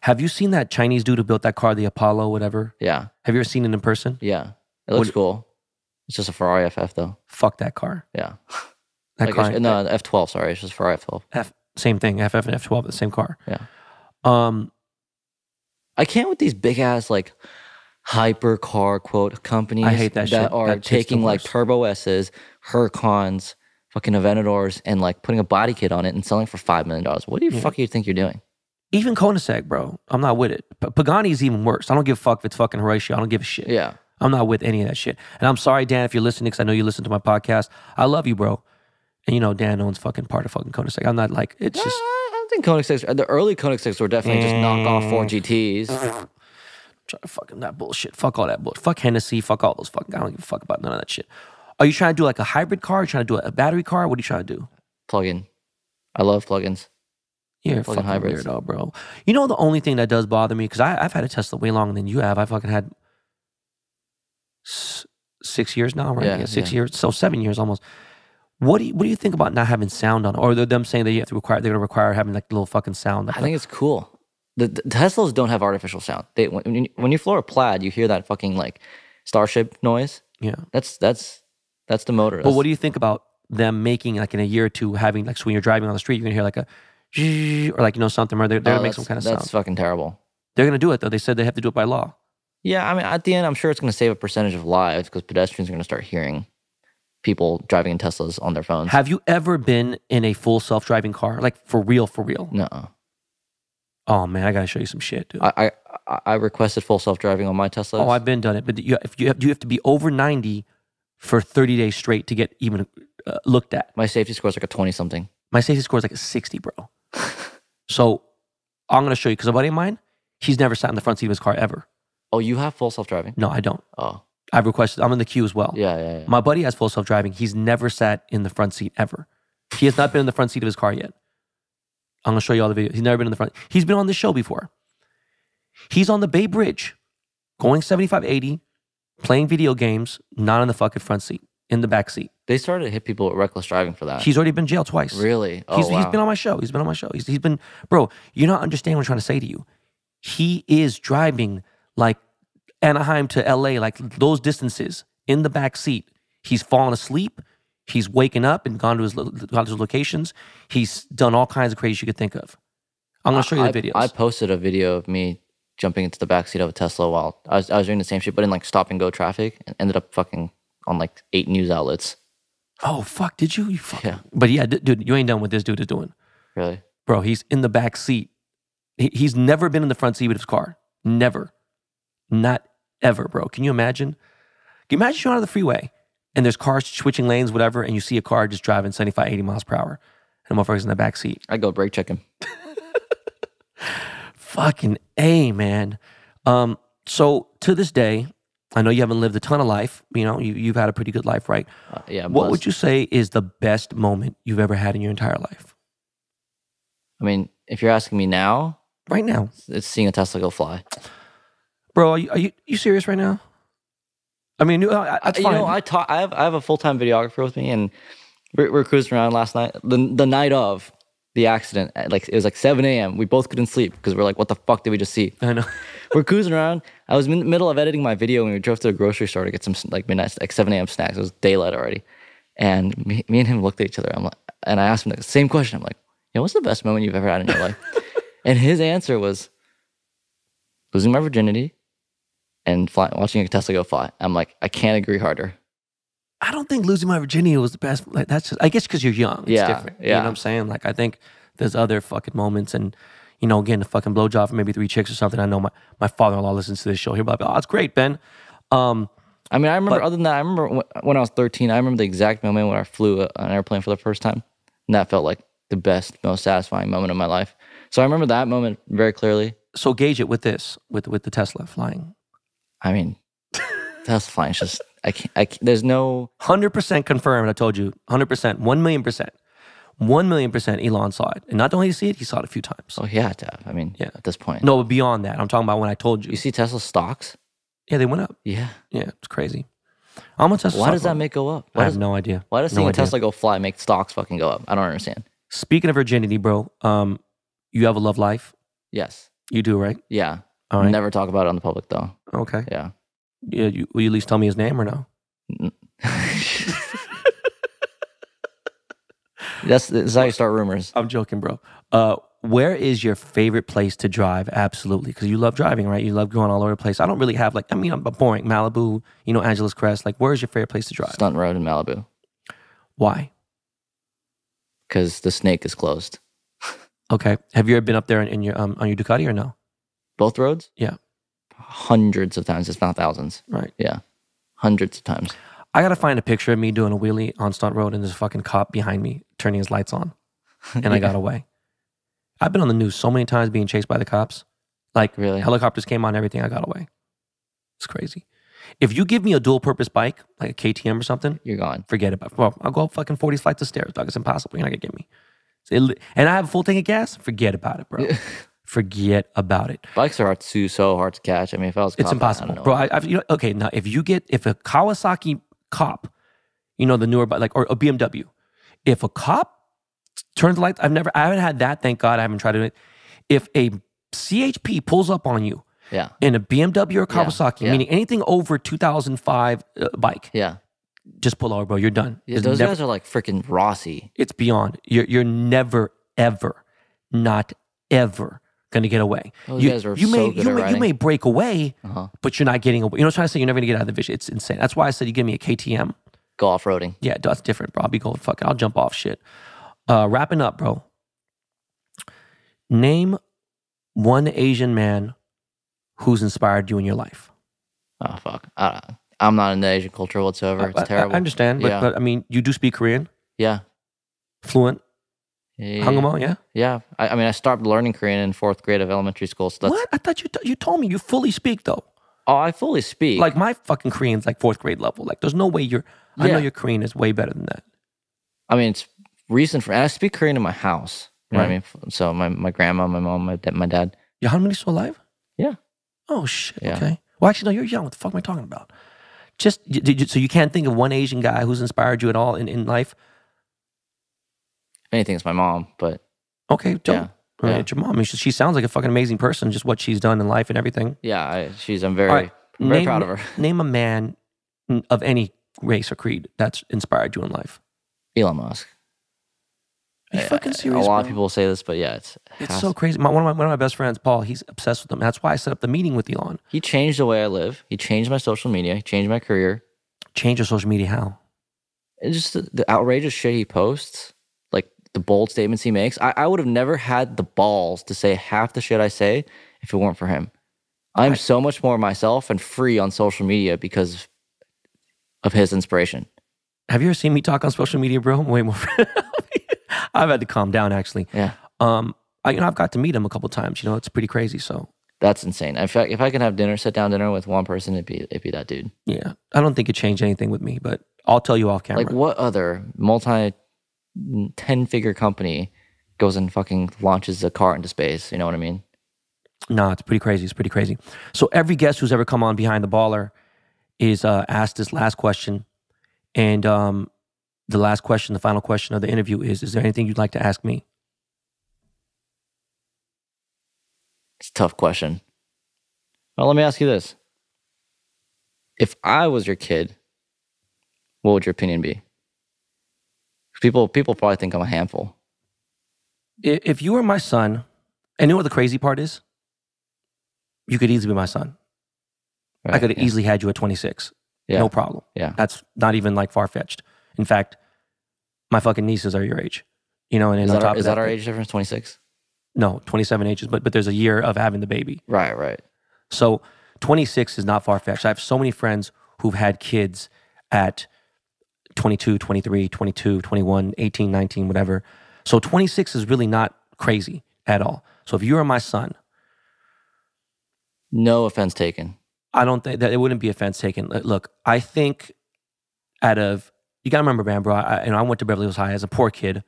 Have you seen that Chinese dude who built that car, the Apollo, whatever? Yeah. Have you ever seen it in person? Yeah. It looks what, cool. It's just a Ferrari F F, though. Fuck that car. Yeah. That like car. No, F twelve, sorry. It's just Ferrari F twelve. F, same thing. F F and F twelve, the same car. Yeah. Um, I can't with these big-ass, like, hyper car, quote, companies. I hate that, that shit. That are that taking, like, Turbo S's, Huracans, fucking Aventadors and like putting a body kit on it and selling for five million dollars. What do you yeah. fuck you think you're doing? Even Koenigsegg, bro. I'm not with it. But Pagani's even worse. I don't give a fuck if it's fucking Horatio. I don't give a shit. Yeah. I'm not with any of that shit. And I'm sorry, Dan, if you're listening, because I know you listen to my podcast. I love you, bro. And you know, Dan owns fucking part of fucking Koenigsegg. I'm not like, it's yeah, just... I think Koenigseggs, the early Koenigseggs were definitely mm. just knockoff four G Ts. I'm trying to fucking that bullshit. Fuck all that bullshit. Fuck Hennessy. Fuck all those fucking... I don't give a fuck about none of that shit. Are you trying to do like a hybrid car? Are you trying to do a battery car? What are you trying to do? Plug-in. I love plug-ins. You're yeah, fucking hybrids. Weirdo, bro. You know the only thing that does bother me, because I've had a Tesla way longer than you have. I fucking had... S six years now, right? Yeah, yeah six yeah. years. So seven years almost. What do you what do you think about not having sound on it? Or them saying that you have to require they're gonna require having like little fucking sound? Like I think the, it's cool. The, the Teslas don't have artificial sound. They when you, when you floor a Plaid, you hear that fucking like Starship noise. Yeah, that's that's that's the motor. That's, but what do you think about them making like in a year or two having like so when you're driving on the street you're gonna hear like a or like you know something or they're, they're oh, gonna make some kind of sound. That's fucking terrible. They're gonna do it though. They said they have to do it by law. Yeah, I mean, at the end, I'm sure it's going to save a percentage of lives because pedestrians are going to start hearing people driving in Teslas on their phones. Have you ever been in a full self-driving car? Like, for real, for real? No. Oh, man, I got to show you some shit, dude. I I, I requested full self-driving on my Tesla. Oh, I've been done it. But you, if you, have, you have to be over ninety for thirty days straight to get even uh, looked at. My safety score is like a twenty-something. My safety score is like a sixty, bro. So, I'm going to show you because a buddy of mine, he's never sat in the front seat of his car ever. Oh, you have full self-driving? No, I don't. Oh. I've requested, I'm in the queue as well. Yeah, yeah, yeah. My buddy has full self-driving. He's never sat in the front seat ever. He has not been in the front seat of his car yet. I'm going to show you all the videos. He's never been in the front. He's been on this show before. He's on the Bay Bridge, going seventy-five, eighty, playing video games, not in the fucking front seat, in the back seat. They started to hit people with reckless driving for that. He's already been jailed twice. Really? Oh, he's, wow. He's been on my show. He's been on my show. He's, he's been, bro, you don't understand what I'm trying to say to you. He is driving... like Anaheim to L A, like those distances in the back seat. He's fallen asleep. He's waken up and gone to his gone to his locations. He's done all kinds of crazy you could think of. I'm going to show you I, the videos. I posted a video of me jumping into the back seat of a Tesla while I was, I was doing the same shit, but in like stop and go traffic and ended up fucking on like eight news outlets. Oh, fuck. Did you? You fucking. Yeah. But yeah, dude, you ain't done what this dude is doing. Really? Bro, he's in the back seat. He, he's never been in the front seat of his car. Never. Not ever, bro. Can you imagine? Can you imagine you're on the freeway and there's cars switching lanes, whatever, and you see a car just driving seventy-five, eighty miles per hour and a motherfucker's in the back seat. I go brake check him. Fucking A, man. Um, so to this day, I know you haven't lived a ton of life. You know, you, you've had a pretty good life, right? Uh, yeah. I'm what blessed. Would you say is the best moment you've ever had in your entire life? I mean, if you're asking me now. Right now. It's seeing a Tesla go fly. Bro, are you, are you are you serious right now? I mean, I, I, you know, I talk. I have I have a full time videographer with me, and we're, we're cruising around last night. The the night of the accident, like it was like seven A M We both couldn't sleep because we're like, "What the fuck did we just see?" I know. We're cruising around. I was in the middle of editing my video, and we drove to the grocery store to get some like midnight, like seven A M snacks. It was daylight already, and me, me and him looked at each other. I'm like, and I asked him the same question. I'm like, "You know, what's the best moment you've ever had in your life?" And his answer was losing my virginity. And fly, watching a Tesla go fly. I'm like, I can't agree harder. I don't think losing my virginity was the best. Like, that's just, I guess because you're young. It's yeah, different. Yeah. You know what I'm saying? Like, I think there's other fucking moments and, you know, getting a fucking blowjob from maybe three chicks or something. I know my, my father-in-law listens to this show. He'll be like, oh, that's great, Ben. Um, I mean, I remember, but, other than that, I remember when I was thirteen, I remember the exact moment when I flew an airplane for the first time. And that felt like the best, most satisfying moment of my life. So I remember that moment very clearly. So gauge it with this, with, with the Tesla flying. I mean, that's fine. It's just, I can't, I can't, there's no... one hundred percent confirmed, I told you. one hundred percent, one million percent. one million percent Elon saw it. And not only did he see it, he saw it a few times. Oh, yeah, I mean, yeah. At this point. No, but beyond that, I'm talking about when I told you. You see Tesla stocks? Yeah, they went up. Yeah. Yeah, it's crazy. I'm a Tesla Why does that make go up? Why I does, have no idea. Why does no seeing idea. Tesla go fly make stocks fucking go up? I don't understand. Speaking of virginity, bro, um, you have a love life? Yes. You do, right? Yeah. All right. Never talk about it on the public, though. Okay. Yeah. Yeah. You, will you at least tell me his name or no? that's, that's how you start rumors. I'm joking, bro. Uh, where is your favorite place to drive? Absolutely. Because you love driving, right? You love going all over the place. I don't really have, like, I mean, I'm boring. Malibu, you know, Angeles Crest. Like, where is your favorite place to drive? Stunt Road in Malibu. Why? Because the snake is closed. Okay. Have you ever been up there in, in your um, on your Ducati or no? Both roads? Yeah. Hundreds of times, if not thousands. Right. Yeah. Hundreds of times. I gotta find a picture of me doing a wheelie on Stunt Road and this fucking cop behind me turning his lights on. And yeah. I got away. I've been on the news so many times being chased by the cops. Like, really? Helicopters came on, everything, I got away. It's crazy. If you give me a dual-purpose bike, like a K T M or something, you're gone. Forget it. Well, I'll go up fucking forty flights of stairs, dog. It's impossible. You're not gonna get me. And I have a full tank of gas? Forget about it, bro. Forget about it. Bikes are hard too, so hard to catch. I mean, if I was a cop, it's impossible, I don't know. Bro. I, I've, you know, okay, now if you get if a Kawasaki cop, you know the newer, like or a B M W, if a cop turns the lights, I've never, I haven't had that. Thank God, I haven't tried it. If a C H P pulls up on you, yeah, in a B M W or a Kawasaki, yeah, yeah. meaning anything over two thousand five uh, bike, yeah. Just pull over, bro. You're done. Yeah, those never, guys are like freaking Rossi. It's beyond. You're you're never ever, not ever gonna get away. Those you guys are you so may good you, at may, you may break away, uh-huh. but you're not getting away. You know what I'm trying to say? You're never gonna get out of the vision. It's insane. That's why I said you give me a K T M. Go off roading. Yeah, that's different, bro. I'll be going fucking. I'll jump off shit. Uh, wrapping up, bro. Name one Asian man who's inspired you in your life. Oh fuck. I don't know. I'm not into Asian culture whatsoever. It's I, terrible. I understand, but, yeah. but I mean, you do speak Korean. Yeah. Fluent. Yeah. Hangul, yeah? Yeah. I, I mean, I stopped learning Korean in fourth grade of elementary school. So that's, what? I thought you t you told me you fully speak, though. Oh, I fully speak. Like, my fucking Korean's like fourth grade level. Like, there's no way you're... Yeah. I know your Korean is way better than that. I mean, it's reason for... And I speak Korean in my house. You mm. know what I mean? So my, my grandma, my mom, my, my dad. Your family still alive? Yeah. Oh, shit. Yeah. Okay. Well, actually, no, you're young. What the fuck am I talking about? Just did you, so you can't think of one Asian guy who's inspired you at all in, in life? Anything's my mom, but okay, don't yeah, right, yeah. your mom. I mean, she, she sounds like a fucking amazing person. Just what she's done in life and everything. Yeah, I, she's. I'm very, right, I'm very name, proud of her. Name a man of any race or creed that's inspired you in life. Elon Musk. Are you I, fucking serious? I, a lot bro? of people say this, but yeah, it's it's so to. crazy. My, one of my one of my best friends, Paul, he's obsessed with him. That's why I set up the meeting with Elon. He changed the way I live. He changed my social media. He changed my career. Changed your social media how? It's just the, the outrageous shit he posts, like the bold statements he makes. I, I would have never had the balls to say half the shit I say if it weren't for him. I'm right. so much more myself and free on social media because of his inspiration. Have you ever seen me talk on social media, bro? I'm way more. I've had to calm down, actually. Yeah. Um, I, you know, I've got to meet him a couple times. You know, it's pretty crazy, so. That's insane. In fact, if I can have dinner, sit down dinner with one person, it'd be, it'd be that dude. Yeah. I don't think it changed anything with me, but I'll tell you off camera. Like, what other multi ten figure company goes and fucking launches a car into space? You know what I mean? No, it's pretty crazy. It's pretty crazy. So every guest who's ever come on Behind the Baller is uh, asked this last question. And... Um, The last question, the final question of the interview is, is there anything you'd like to ask me? It's a tough question. Well, let me ask you this. If I was your kid, what would your opinion be? People, people probably think I'm a handful. If you were my son, and you know what the crazy part is? You could easily be my son. Right, I could have yeah. easily had you at twenty-six. Yeah. No problem. Yeah. That's not even like far-fetched. In fact, my fucking nieces are your age, you know. And is that, our, is that our age difference? Twenty six? No, twenty seven ages. But but there's a year of having the baby. Right, right. So twenty six is not far fetched. I have so many friends who've had kids at twenty-two, twenty-three, twenty-two, twenty-one, eighteen, nineteen, whatever. So twenty six is really not crazy at all. So if you were my son, no offense taken. I don't think that it wouldn't be offense taken. Look, I think out of you gotta remember, man, bro, I, you know, I went to Beverly Hills High as a poor kid,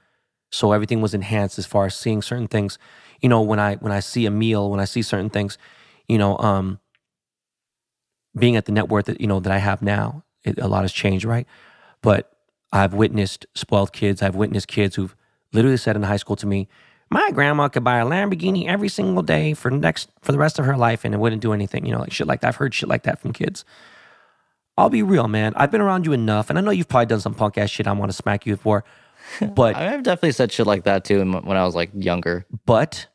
so everything was enhanced as far as seeing certain things. You know, when I when I see a meal, when I see certain things, you know, um, being at the net worth that, you know, that I have now, it, a lot has changed, right? But I've witnessed spoiled kids. I've witnessed kids who've literally said in high school to me, my grandma could buy a Lamborghini every single day for, next, for the rest of her life and it wouldn't do anything, you know, like shit like that. I've heard shit like that from kids. I'll be real, man. I've been around you enough, and I know you've probably done some punk ass shit I want to smack you for. But I've definitely said shit like that too when I was like younger. But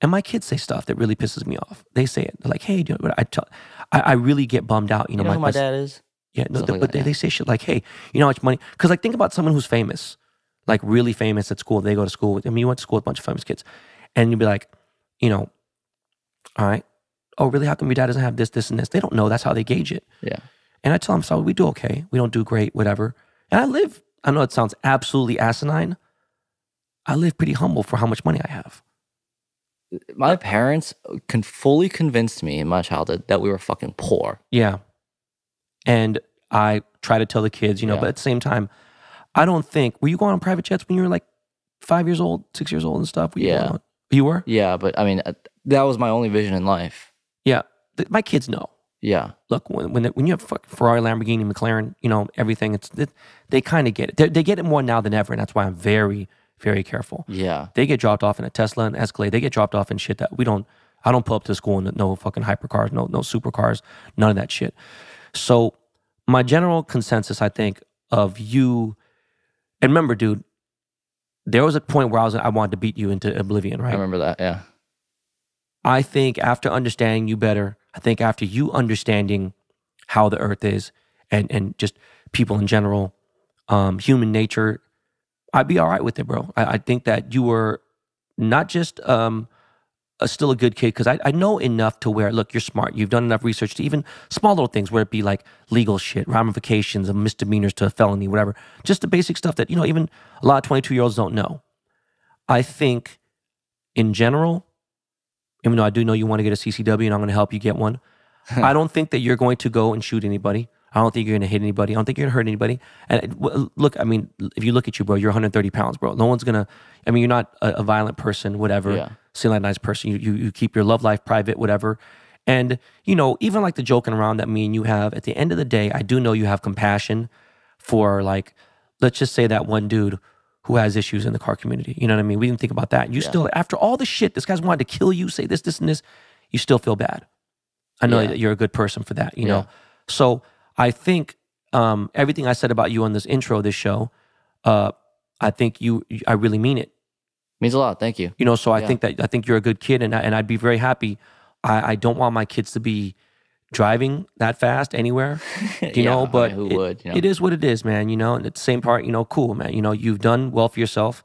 and my kids say stuff that really pisses me off. They say it. They're like, "Hey, dude," but I tell, I, I really get bummed out. You know, you know my, who my dad is. Yeah, no, they, like but that, they, yeah. they say shit like, "Hey, you know how much money?" Because like, think about someone who's famous, like really famous at school. They go to school with. I mean, you went to school with a bunch of famous kids, and you'd be like, you know, all right, oh really? How come your dad doesn't have this, this, and this? They don't know. That's how they gauge it. Yeah. And I tell them, so we do okay. We don't do great, whatever. And I live, I know it sounds absolutely asinine, I live pretty humble for how much money I have. My parents can fully convinced me in my childhood that we were fucking poor. Yeah. And I try to tell the kids, you know, yeah. but at the same time, I don't think, were you going on private jets when you were like five years old, six years old and stuff? Were you yeah. On? You were? Yeah, but I mean, that was my only vision in life. Yeah. My kids know. Yeah. Look, when when, when you have Ferrari, Lamborghini, McLaren, you know, everything, it's it, they kind of get it. They, they get it more now than ever, and that's why I'm very... very careful. Yeah. They get dropped off in a Tesla and Escalade. They get dropped off in shit that we don't, I don't pull up to school in no fucking hypercars, no no supercars, none of that shit. So my general consensus, I think, of you, and remember, dude, there was a point where I was, I wanted to beat you into oblivion, right? I remember that, yeah. I think after understanding you better, I think after you understanding how the earth is and, and just people in general, um, human nature, I'd be all right with it, bro. I, I think that you were not just um, a, still a good kid, because I, I know enough to where, look, you're smart. You've done enough research to even small little things, where it be like legal shit, ramifications of misdemeanors to a felony, whatever. Just the basic stuff that, you know, even a lot of twenty-two-year-olds don't know. I think in general, even though I do know you want to get a C C W and I'm going to help you get one, I don't think that you're going to go and shoot anybody. I don't think you're going to hit anybody. I don't think you're going to hurt anybody. And look, I mean, if you look at you, bro, you're one hundred thirty pounds, bro. No one's going to, I mean, you're not a, a violent person, whatever. Yeah. Seem like a nice person. You, you you keep your love life private, whatever. And, you know, even like the joking around that me and you have, at the end of the day, I do know you have compassion for, like, let's just say that one dude who has issues in the car community. You know what I mean? We didn't think about that. You yeah. still, after all the shit, this guy's wanted to kill you, say this, this, and this, you still feel bad. I know yeah. that you're a good person for that, you yeah. know? So, I think um, everything I said about you on this intro, this show, uh, I think you, I really mean it. Means a lot, thank you. You know, so I yeah. think that, I think you're a good kid, and, I, and I'd be very happy. I, I don't want my kids to be driving that fast anywhere, you yeah, know, but I mean, who it, would, you know? It is what it is, man, you know, and at the same part, you know, cool, man, you know, you've done well for yourself,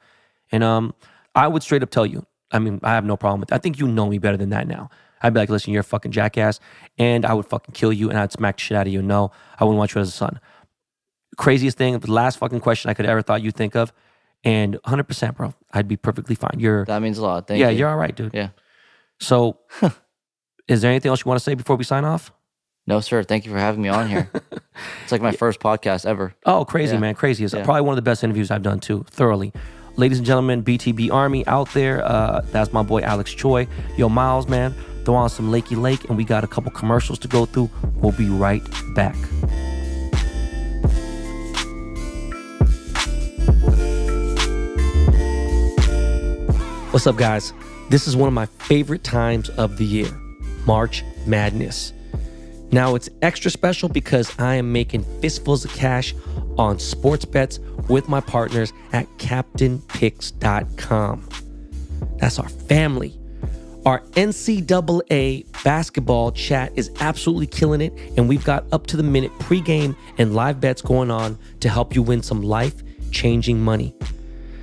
and um, I would straight up tell you, I mean, I have no problem with that. I think you know me better than that now. I'd be like, listen, you're a fucking jackass, and I would fucking kill you, and I'd smack the shit out of you. No, I wouldn't want you as a son. Craziest thing, the last fucking question I could ever thought you'd think of, and one hundred percent, bro, I'd be perfectly fine. You're That means a lot. Thank yeah, you. Yeah, you're all right, dude. Yeah. So, huh. Is there anything else you want to say before we sign off? No, sir. Thank you for having me on here. It's like my yeah. first podcast ever. Oh, crazy, yeah. man. Crazy. It's yeah. probably one of the best interviews I've done, too, thoroughly. Ladies and gentlemen, B T B Army out there. Uh, that's my boy, Alex Choi. Yo, Miles, man. Throw on some Lakey Lake, and we got a couple commercials to go through. We'll be right back. What's up, guys? This is one of my favorite times of the year, March Madness. Now, it's extra special because I am making fistfuls of cash on sports bets with my partners at Captain Picks dot com. That's our family. Our N C double A basketball chat is absolutely killing it, and we've got up-to-the-minute pregame and live bets going on to help you win some life-changing money.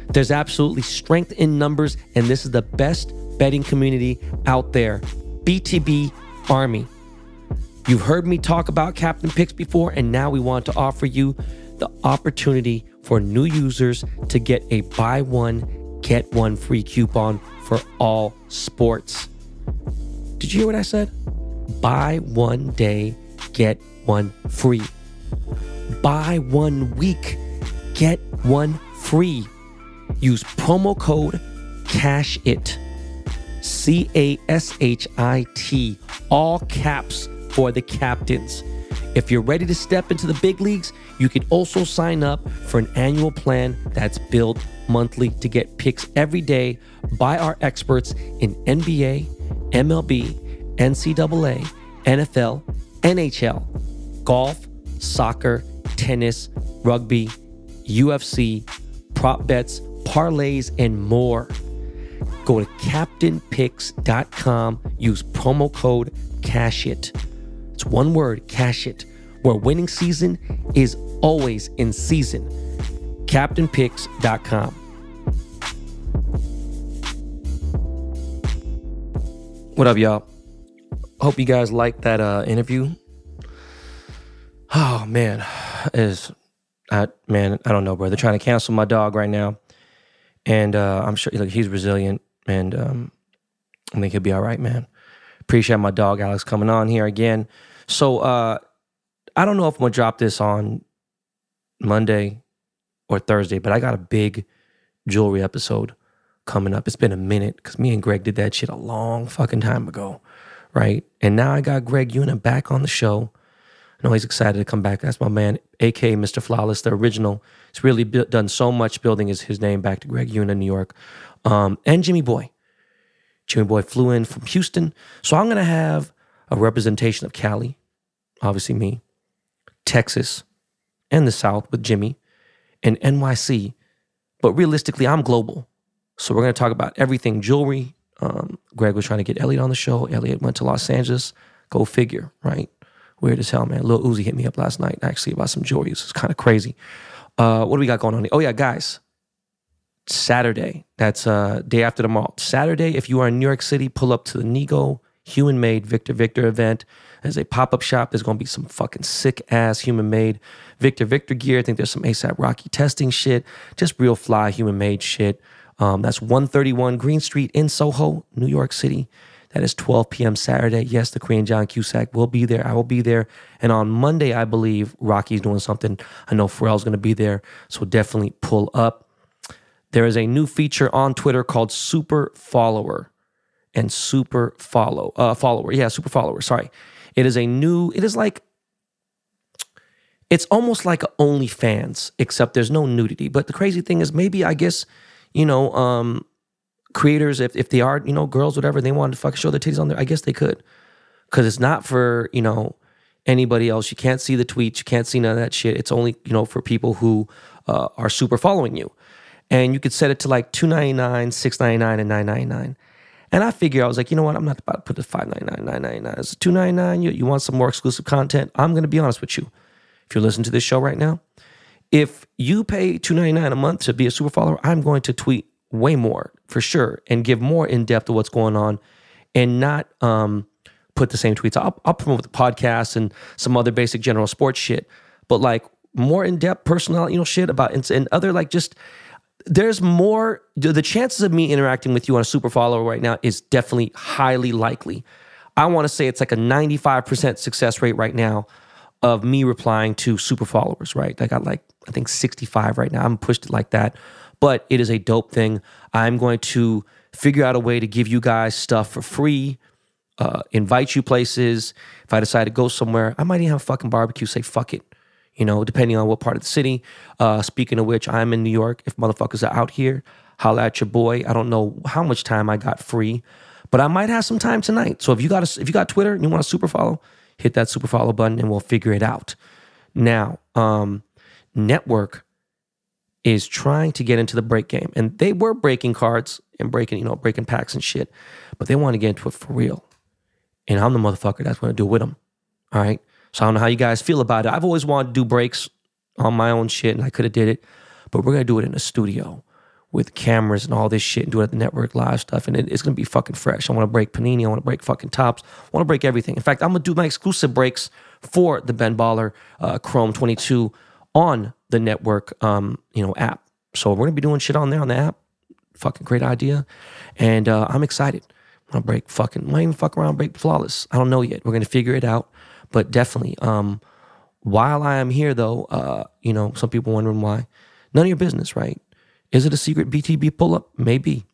There's absolutely strength in numbers, and this is the best betting community out there. B T B Army. You've heard me talk about Captain Picks before, and now we want to offer you the opportunity for new users to get a buy one, get one free coupon for all sports. Did you hear what I said? Buy one day, get one free. Buy one week, get one free. Use promo code CASHIT, C A S H I T, all caps for the captains. If you're ready to step into the big leagues, you can also sign up for an annual plan that's billed monthly to get picks every day by our experts in N B A, M L B, N C double A, N F L, N H L, golf, soccer, tennis, rugby, U F C, prop bets, parlays, and more. Go to Captain Picks dot com, use promo code CASHIT. It's one word, cash it, where winning season is always in season. Captain Picks dot com. What up, y'all? Hope you guys liked that uh, interview. Oh man, is I man, I don't know, bro. They're trying to cancel my dog right now, and uh, I'm sure like, he's resilient, and um, I think he'll be all right, man. Appreciate my dog Alex coming on here again. So uh, I don't know if I'm gonna drop this on Monday or Thursday, but I got a big jewelry episode coming up. It's been a minute because me and Greg did that shit a long fucking time ago, right? And now I got Greg Unit back on the show. I know he's excited to come back. That's my man, A K A Mister Flawless, the original. He's really built, done so much building his, his name back to Greg Unit in New York. Um, and Jimmy Boy. Jimmy Boy flew in from Houston. So I'm going to have a representation of Cali, obviously me, Texas, and the South with Jimmy, and N Y C. But realistically, I'm global. So we're going to talk about everything jewelry. Um, Greg was trying to get Elliot on the show. Elliot went to Los Angeles. Go figure, right? Weird as hell, man. Lil Uzi hit me up last night, actually, about some jewelry. It's kind of crazy. Uh, what do we got going on here? Oh, yeah, guys. Saturday. That's uh, day after tomorrow. Saturday, if you are in New York City, pull up to the Nego Human Made Victor Victor event. There's a pop-up shop. There's going to be some fucking sick-ass Human Made Victor Victor gear. I think there's some ASAP Rocky testing shit. Just real fly Human Made shit. Um, that's one thirty-one Green Street in Soho, New York City. That is twelve p m Saturday. Yes, the Korean John Cusack will be there. I will be there. And on Monday, I believe Rocky's doing something. I know Pharrell's going to be there, so definitely pull up. There is a new feature on Twitter called Super Follower and Super Follow uh, Follower. Yeah, Super Follower. Sorry, it is a new. It is like it's almost like OnlyFans, except there's no nudity. But the crazy thing is, maybe I guess you know. Um, creators, if, if they are, you know, girls, whatever, they wanted to fucking show their titties on there, I guess they could. Because it's not for, you know, anybody else. You can't see the tweets. You can't see none of that shit. It's only, you know, for people who uh, are super following you. And you could set it to like two ninety-nine, six ninety-nine, and nine ninety-nine. And I figure, I was like, you know what? I'm not about to put the five ninety-nine, nine ninety-nine. It's two ninety-nine. You, you want some more exclusive content? I'm going to be honest with you. If you're listening to this show right now, if you pay two ninety-nine a month to be a super follower, I'm going to tweet way more for sure and give more in depth of what's going on and not um, put the same tweets. I'll, I'll promote the podcast and some other basic general sports shit, but like more in depth personal, you know, shit about and, and other like just there's more. The chances of me interacting with you on a super follower right now is definitely highly likely. I want to say it's like a ninety-five percent success rate right now of me replying to super followers, right? I got like, I think sixty-five right now. I'm pushed it like that. But it is a dope thing. I'm going to figure out a way to give you guys stuff for free, uh, invite you places. If I decide to go somewhere, I might even have a fucking barbecue, say fuck it, you know, depending on what part of the city. Uh, speaking of which, I'm in New York. If motherfuckers are out here, holla at your boy. I don't know how much time I got free, but I might have some time tonight. So if you got a, if you got Twitter and you want to super follow, hit that super follow button and we'll figure it out. Now, um, Network is trying to get into the break game. And they were breaking cards and breaking, you know, breaking packs and shit. But they want to get into it for real. And I'm the motherfucker that's going to do it with them. All right? So I don't know how you guys feel about it. I've always wanted to do breaks on my own shit, and I could have did it. But we're going to do it in a studio with cameras and all this shit and do it at the Network Live stuff. And it, it's going to be fucking fresh. I want to break Panini. I want to break fucking Tops. I want to break everything. In fact, I'm going to do my exclusive breaks for the Ben Baller uh, Chrome twenty-two on the Network, um, you know, app. So we're gonna be doing shit on there on the app. Fucking great idea, and uh, I'm excited. I'm gonna break fucking. I might even fuck around, break Flawless. I don't know yet. We're gonna figure it out, but definitely. Um, while I am here, though, uh, you know, some people wondering why. None of your business, right? Is it a secret B T B pull up? Maybe.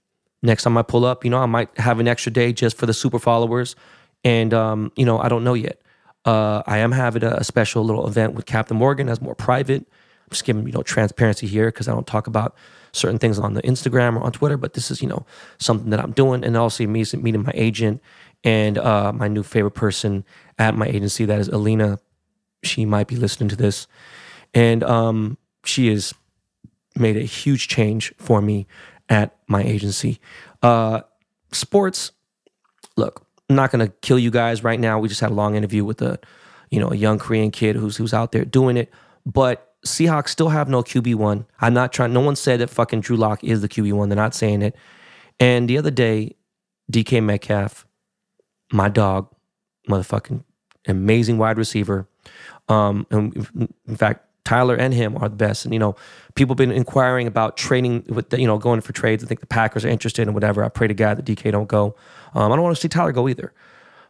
Next time I pull up, you know, I might have an extra day just for the super followers, and um, you know, I don't know yet. Uh, I am having a, a special little event with Captain Morgan that's more private. I'm just giving, you know, transparency here because I don't talk about certain things on the Instagram or on Twitter, but this is, you know, something that I'm doing. And also meeting my agent and uh, my new favorite person at my agency, that is Alina. She might be listening to this. And um, she has made a huge change for me at my agency. Uh, sports, look, I'm not going to kill you guys right now. We just had a long interview with a, you know, a young Korean kid who's who's out there doing it, but Seahawks still have no Q B one. I'm not trying. No one said that fucking Drew Locke is the Q B one. They're not saying it. And the other day, D K Metcalf, my dog, motherfucking amazing wide receiver, Um, and in fact, Tyler and him are the best. And, you know, people have been inquiring about trading with, the, you know, going for trades. I think the Packers are interested in whatever. I pray to God that D K don't go. Um, I don't want to see Tyler go either.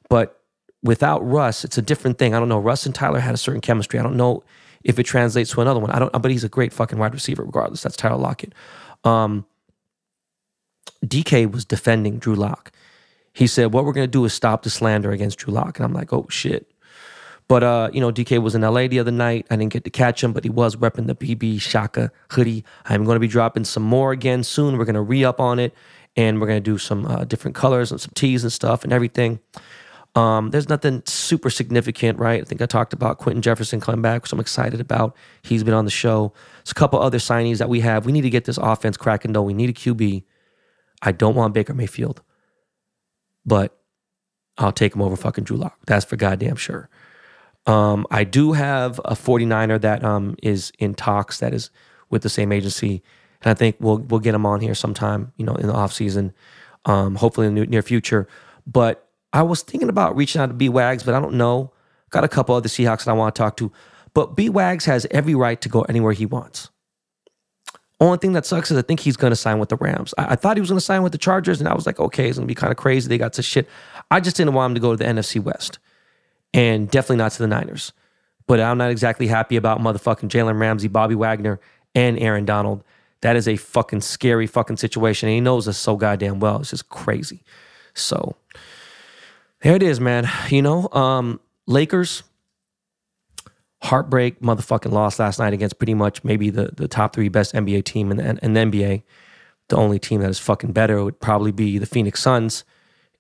But without Russ, it's a different thing. I don't know. Russ and Tyler had a certain chemistry. I don't know if it translates to another one. I don't, but he's a great fucking wide receiver regardless. That's Tyler Lockett. Um, D K was defending Drew Locke. He said, what we're going to do is stop the slander against Drew Locke. And I'm like, oh, shit. But, uh, you know, D K was in L A the other night. I didn't get to catch him, but he was repping the B B Shaka hoodie. I'm going to be dropping some more again soon. We're going to re-up on it, and we're going to do some uh, different colors and some tees and stuff and everything. Um, there's nothing super significant, right? I think I talked about Quentin Jefferson coming back, which I'm excited about. He's been on the show. There's a couple other signees that we have. We need to get this offense cracking, though. We need a Q B. I don't want Baker Mayfield, but I'll take him over fucking Drew Locke. That's for goddamn sure. Um, I do have a forty-niner that um, is in talks, that is with the same agency, and I think we'll we'll get him on here sometime, you know, in the off season, um, hopefully in the near future. But I was thinking about reaching out to B Wags, but I don't know. Got a couple other Seahawks that I want to talk to, but B Wags has every right to go anywhere he wants. Only thing that sucks is I think he's going to sign with the Rams. I, I thought he was going to sign with the Chargers, and I was like, okay, it's going to be kind of crazy. They got to shit. I just didn't want him to go to the N F C West. And definitely not to the Niners. But I'm not exactly happy about motherfucking Jalen Ramsey, Bobby Wagner, and Aaron Donald. That is a fucking scary fucking situation. And he knows us so goddamn well. It's just crazy. So there it is, man. You know, um, Lakers, heartbreak motherfucking loss last night against pretty much maybe the, the top three best N B A team in the, in the N B A. The only team that is fucking better would probably be the Phoenix Suns.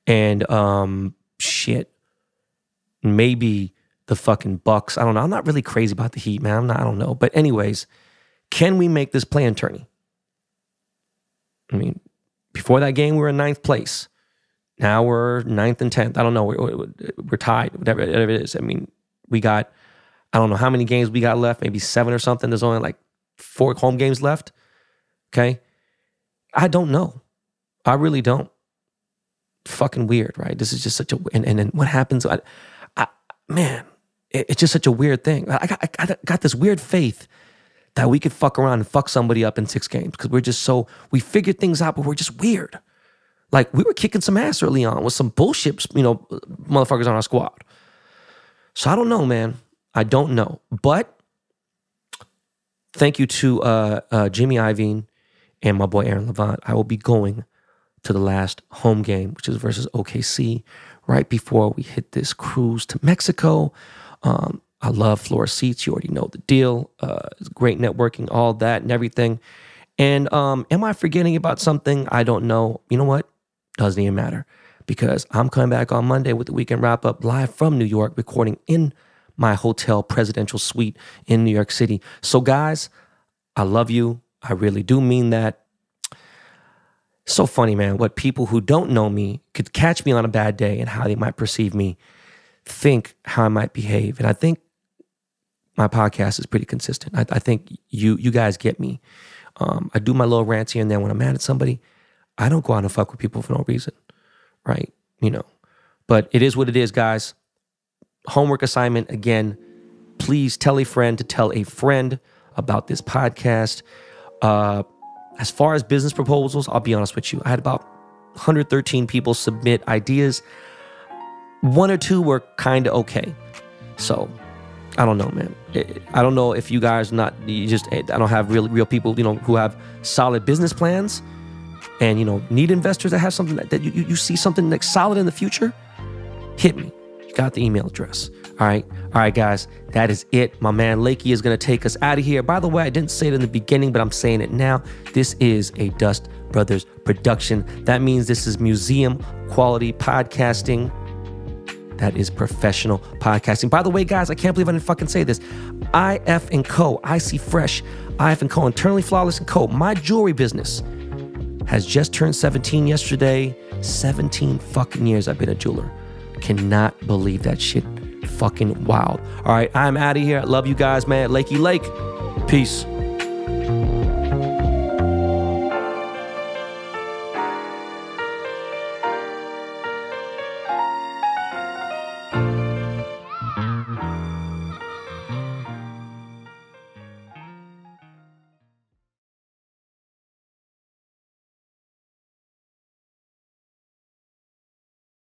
And um, shit. Maybe the fucking Bucks. I don't know. I'm not really crazy about the Heat, man. I'm not, I don't know. But anyways, can we make this play-in tourney? I mean, before that game, we were in ninth place. Now we're ninth and tenth. I don't know. We're, we're tied, whatever it is. I mean, we got, I don't know how many games we got left, maybe seven or something. There's only like four home games left. Okay. I don't know. I really don't. Fucking weird, right? This is just such a, and, and then what happens? I, Man, it, it's just such a weird thing. I got, I got this weird faith that we could fuck around and fuck somebody up in six games because we're just so, we figured things out, but we're just weird. Like, we were kicking some ass early on with some bullshit, you know, motherfuckers on our squad. So I don't know, man. I don't know. But thank you to uh, uh, Jimmy Iovine and my boy Aaron Levant. I will be going to the last home game, which is versus O K C, right before we hit this cruise to Mexico. Um, I love floor seats. You already know the deal. Uh, great networking, all that and everything. And um, am I forgetting about something? I don't know. You know what? Doesn't even matter because I'm coming back on Monday with the weekend wrap-up live from New York, recording in my hotel presidential suite in New York City. So, guys, I love you. I really do mean that. So funny, man, what people who don't know me could catch me on a bad day and how they might perceive me, think how I might behave. And I think my podcast is pretty consistent. I, I think you you guys get me. Um, I do my little rants here and there when I'm mad at somebody. I don't go out and fuck with people for no reason, right? You know, but it is what it is, guys. Homework assignment, again, please tell a friend to tell a friend about this podcast. Uh... As far as business proposals, I'll be honest with you. I had about one hundred thirteen people submit ideas. One or two were kind of okay. So, I don't know, man. I don't know if you guys not, you just, I don't have real real people, you know, who have solid business plans and, you know, need investors that have something that, that you, you see something that's solid in the future. Hit me. You got the email address. All right. All right, guys. That is it. My man Lakey is going to take us out of here. By the way, I didn't say it in the beginning, but I'm saying it now. This is a Dust Brothers production. That means this is museum quality podcasting. That is professional podcasting. By the way, guys, I can't believe I didn't fucking say this. I F and Co. I C Fresh. I F and Co. Internally Flawless and Co. My jewelry business has just turned seventeen yesterday. seventeen fucking years I've been a jeweler. Cannot believe that shit. Fucking wild. All right, I'm out of here. I love you guys, man. Lakey Lake. Peace.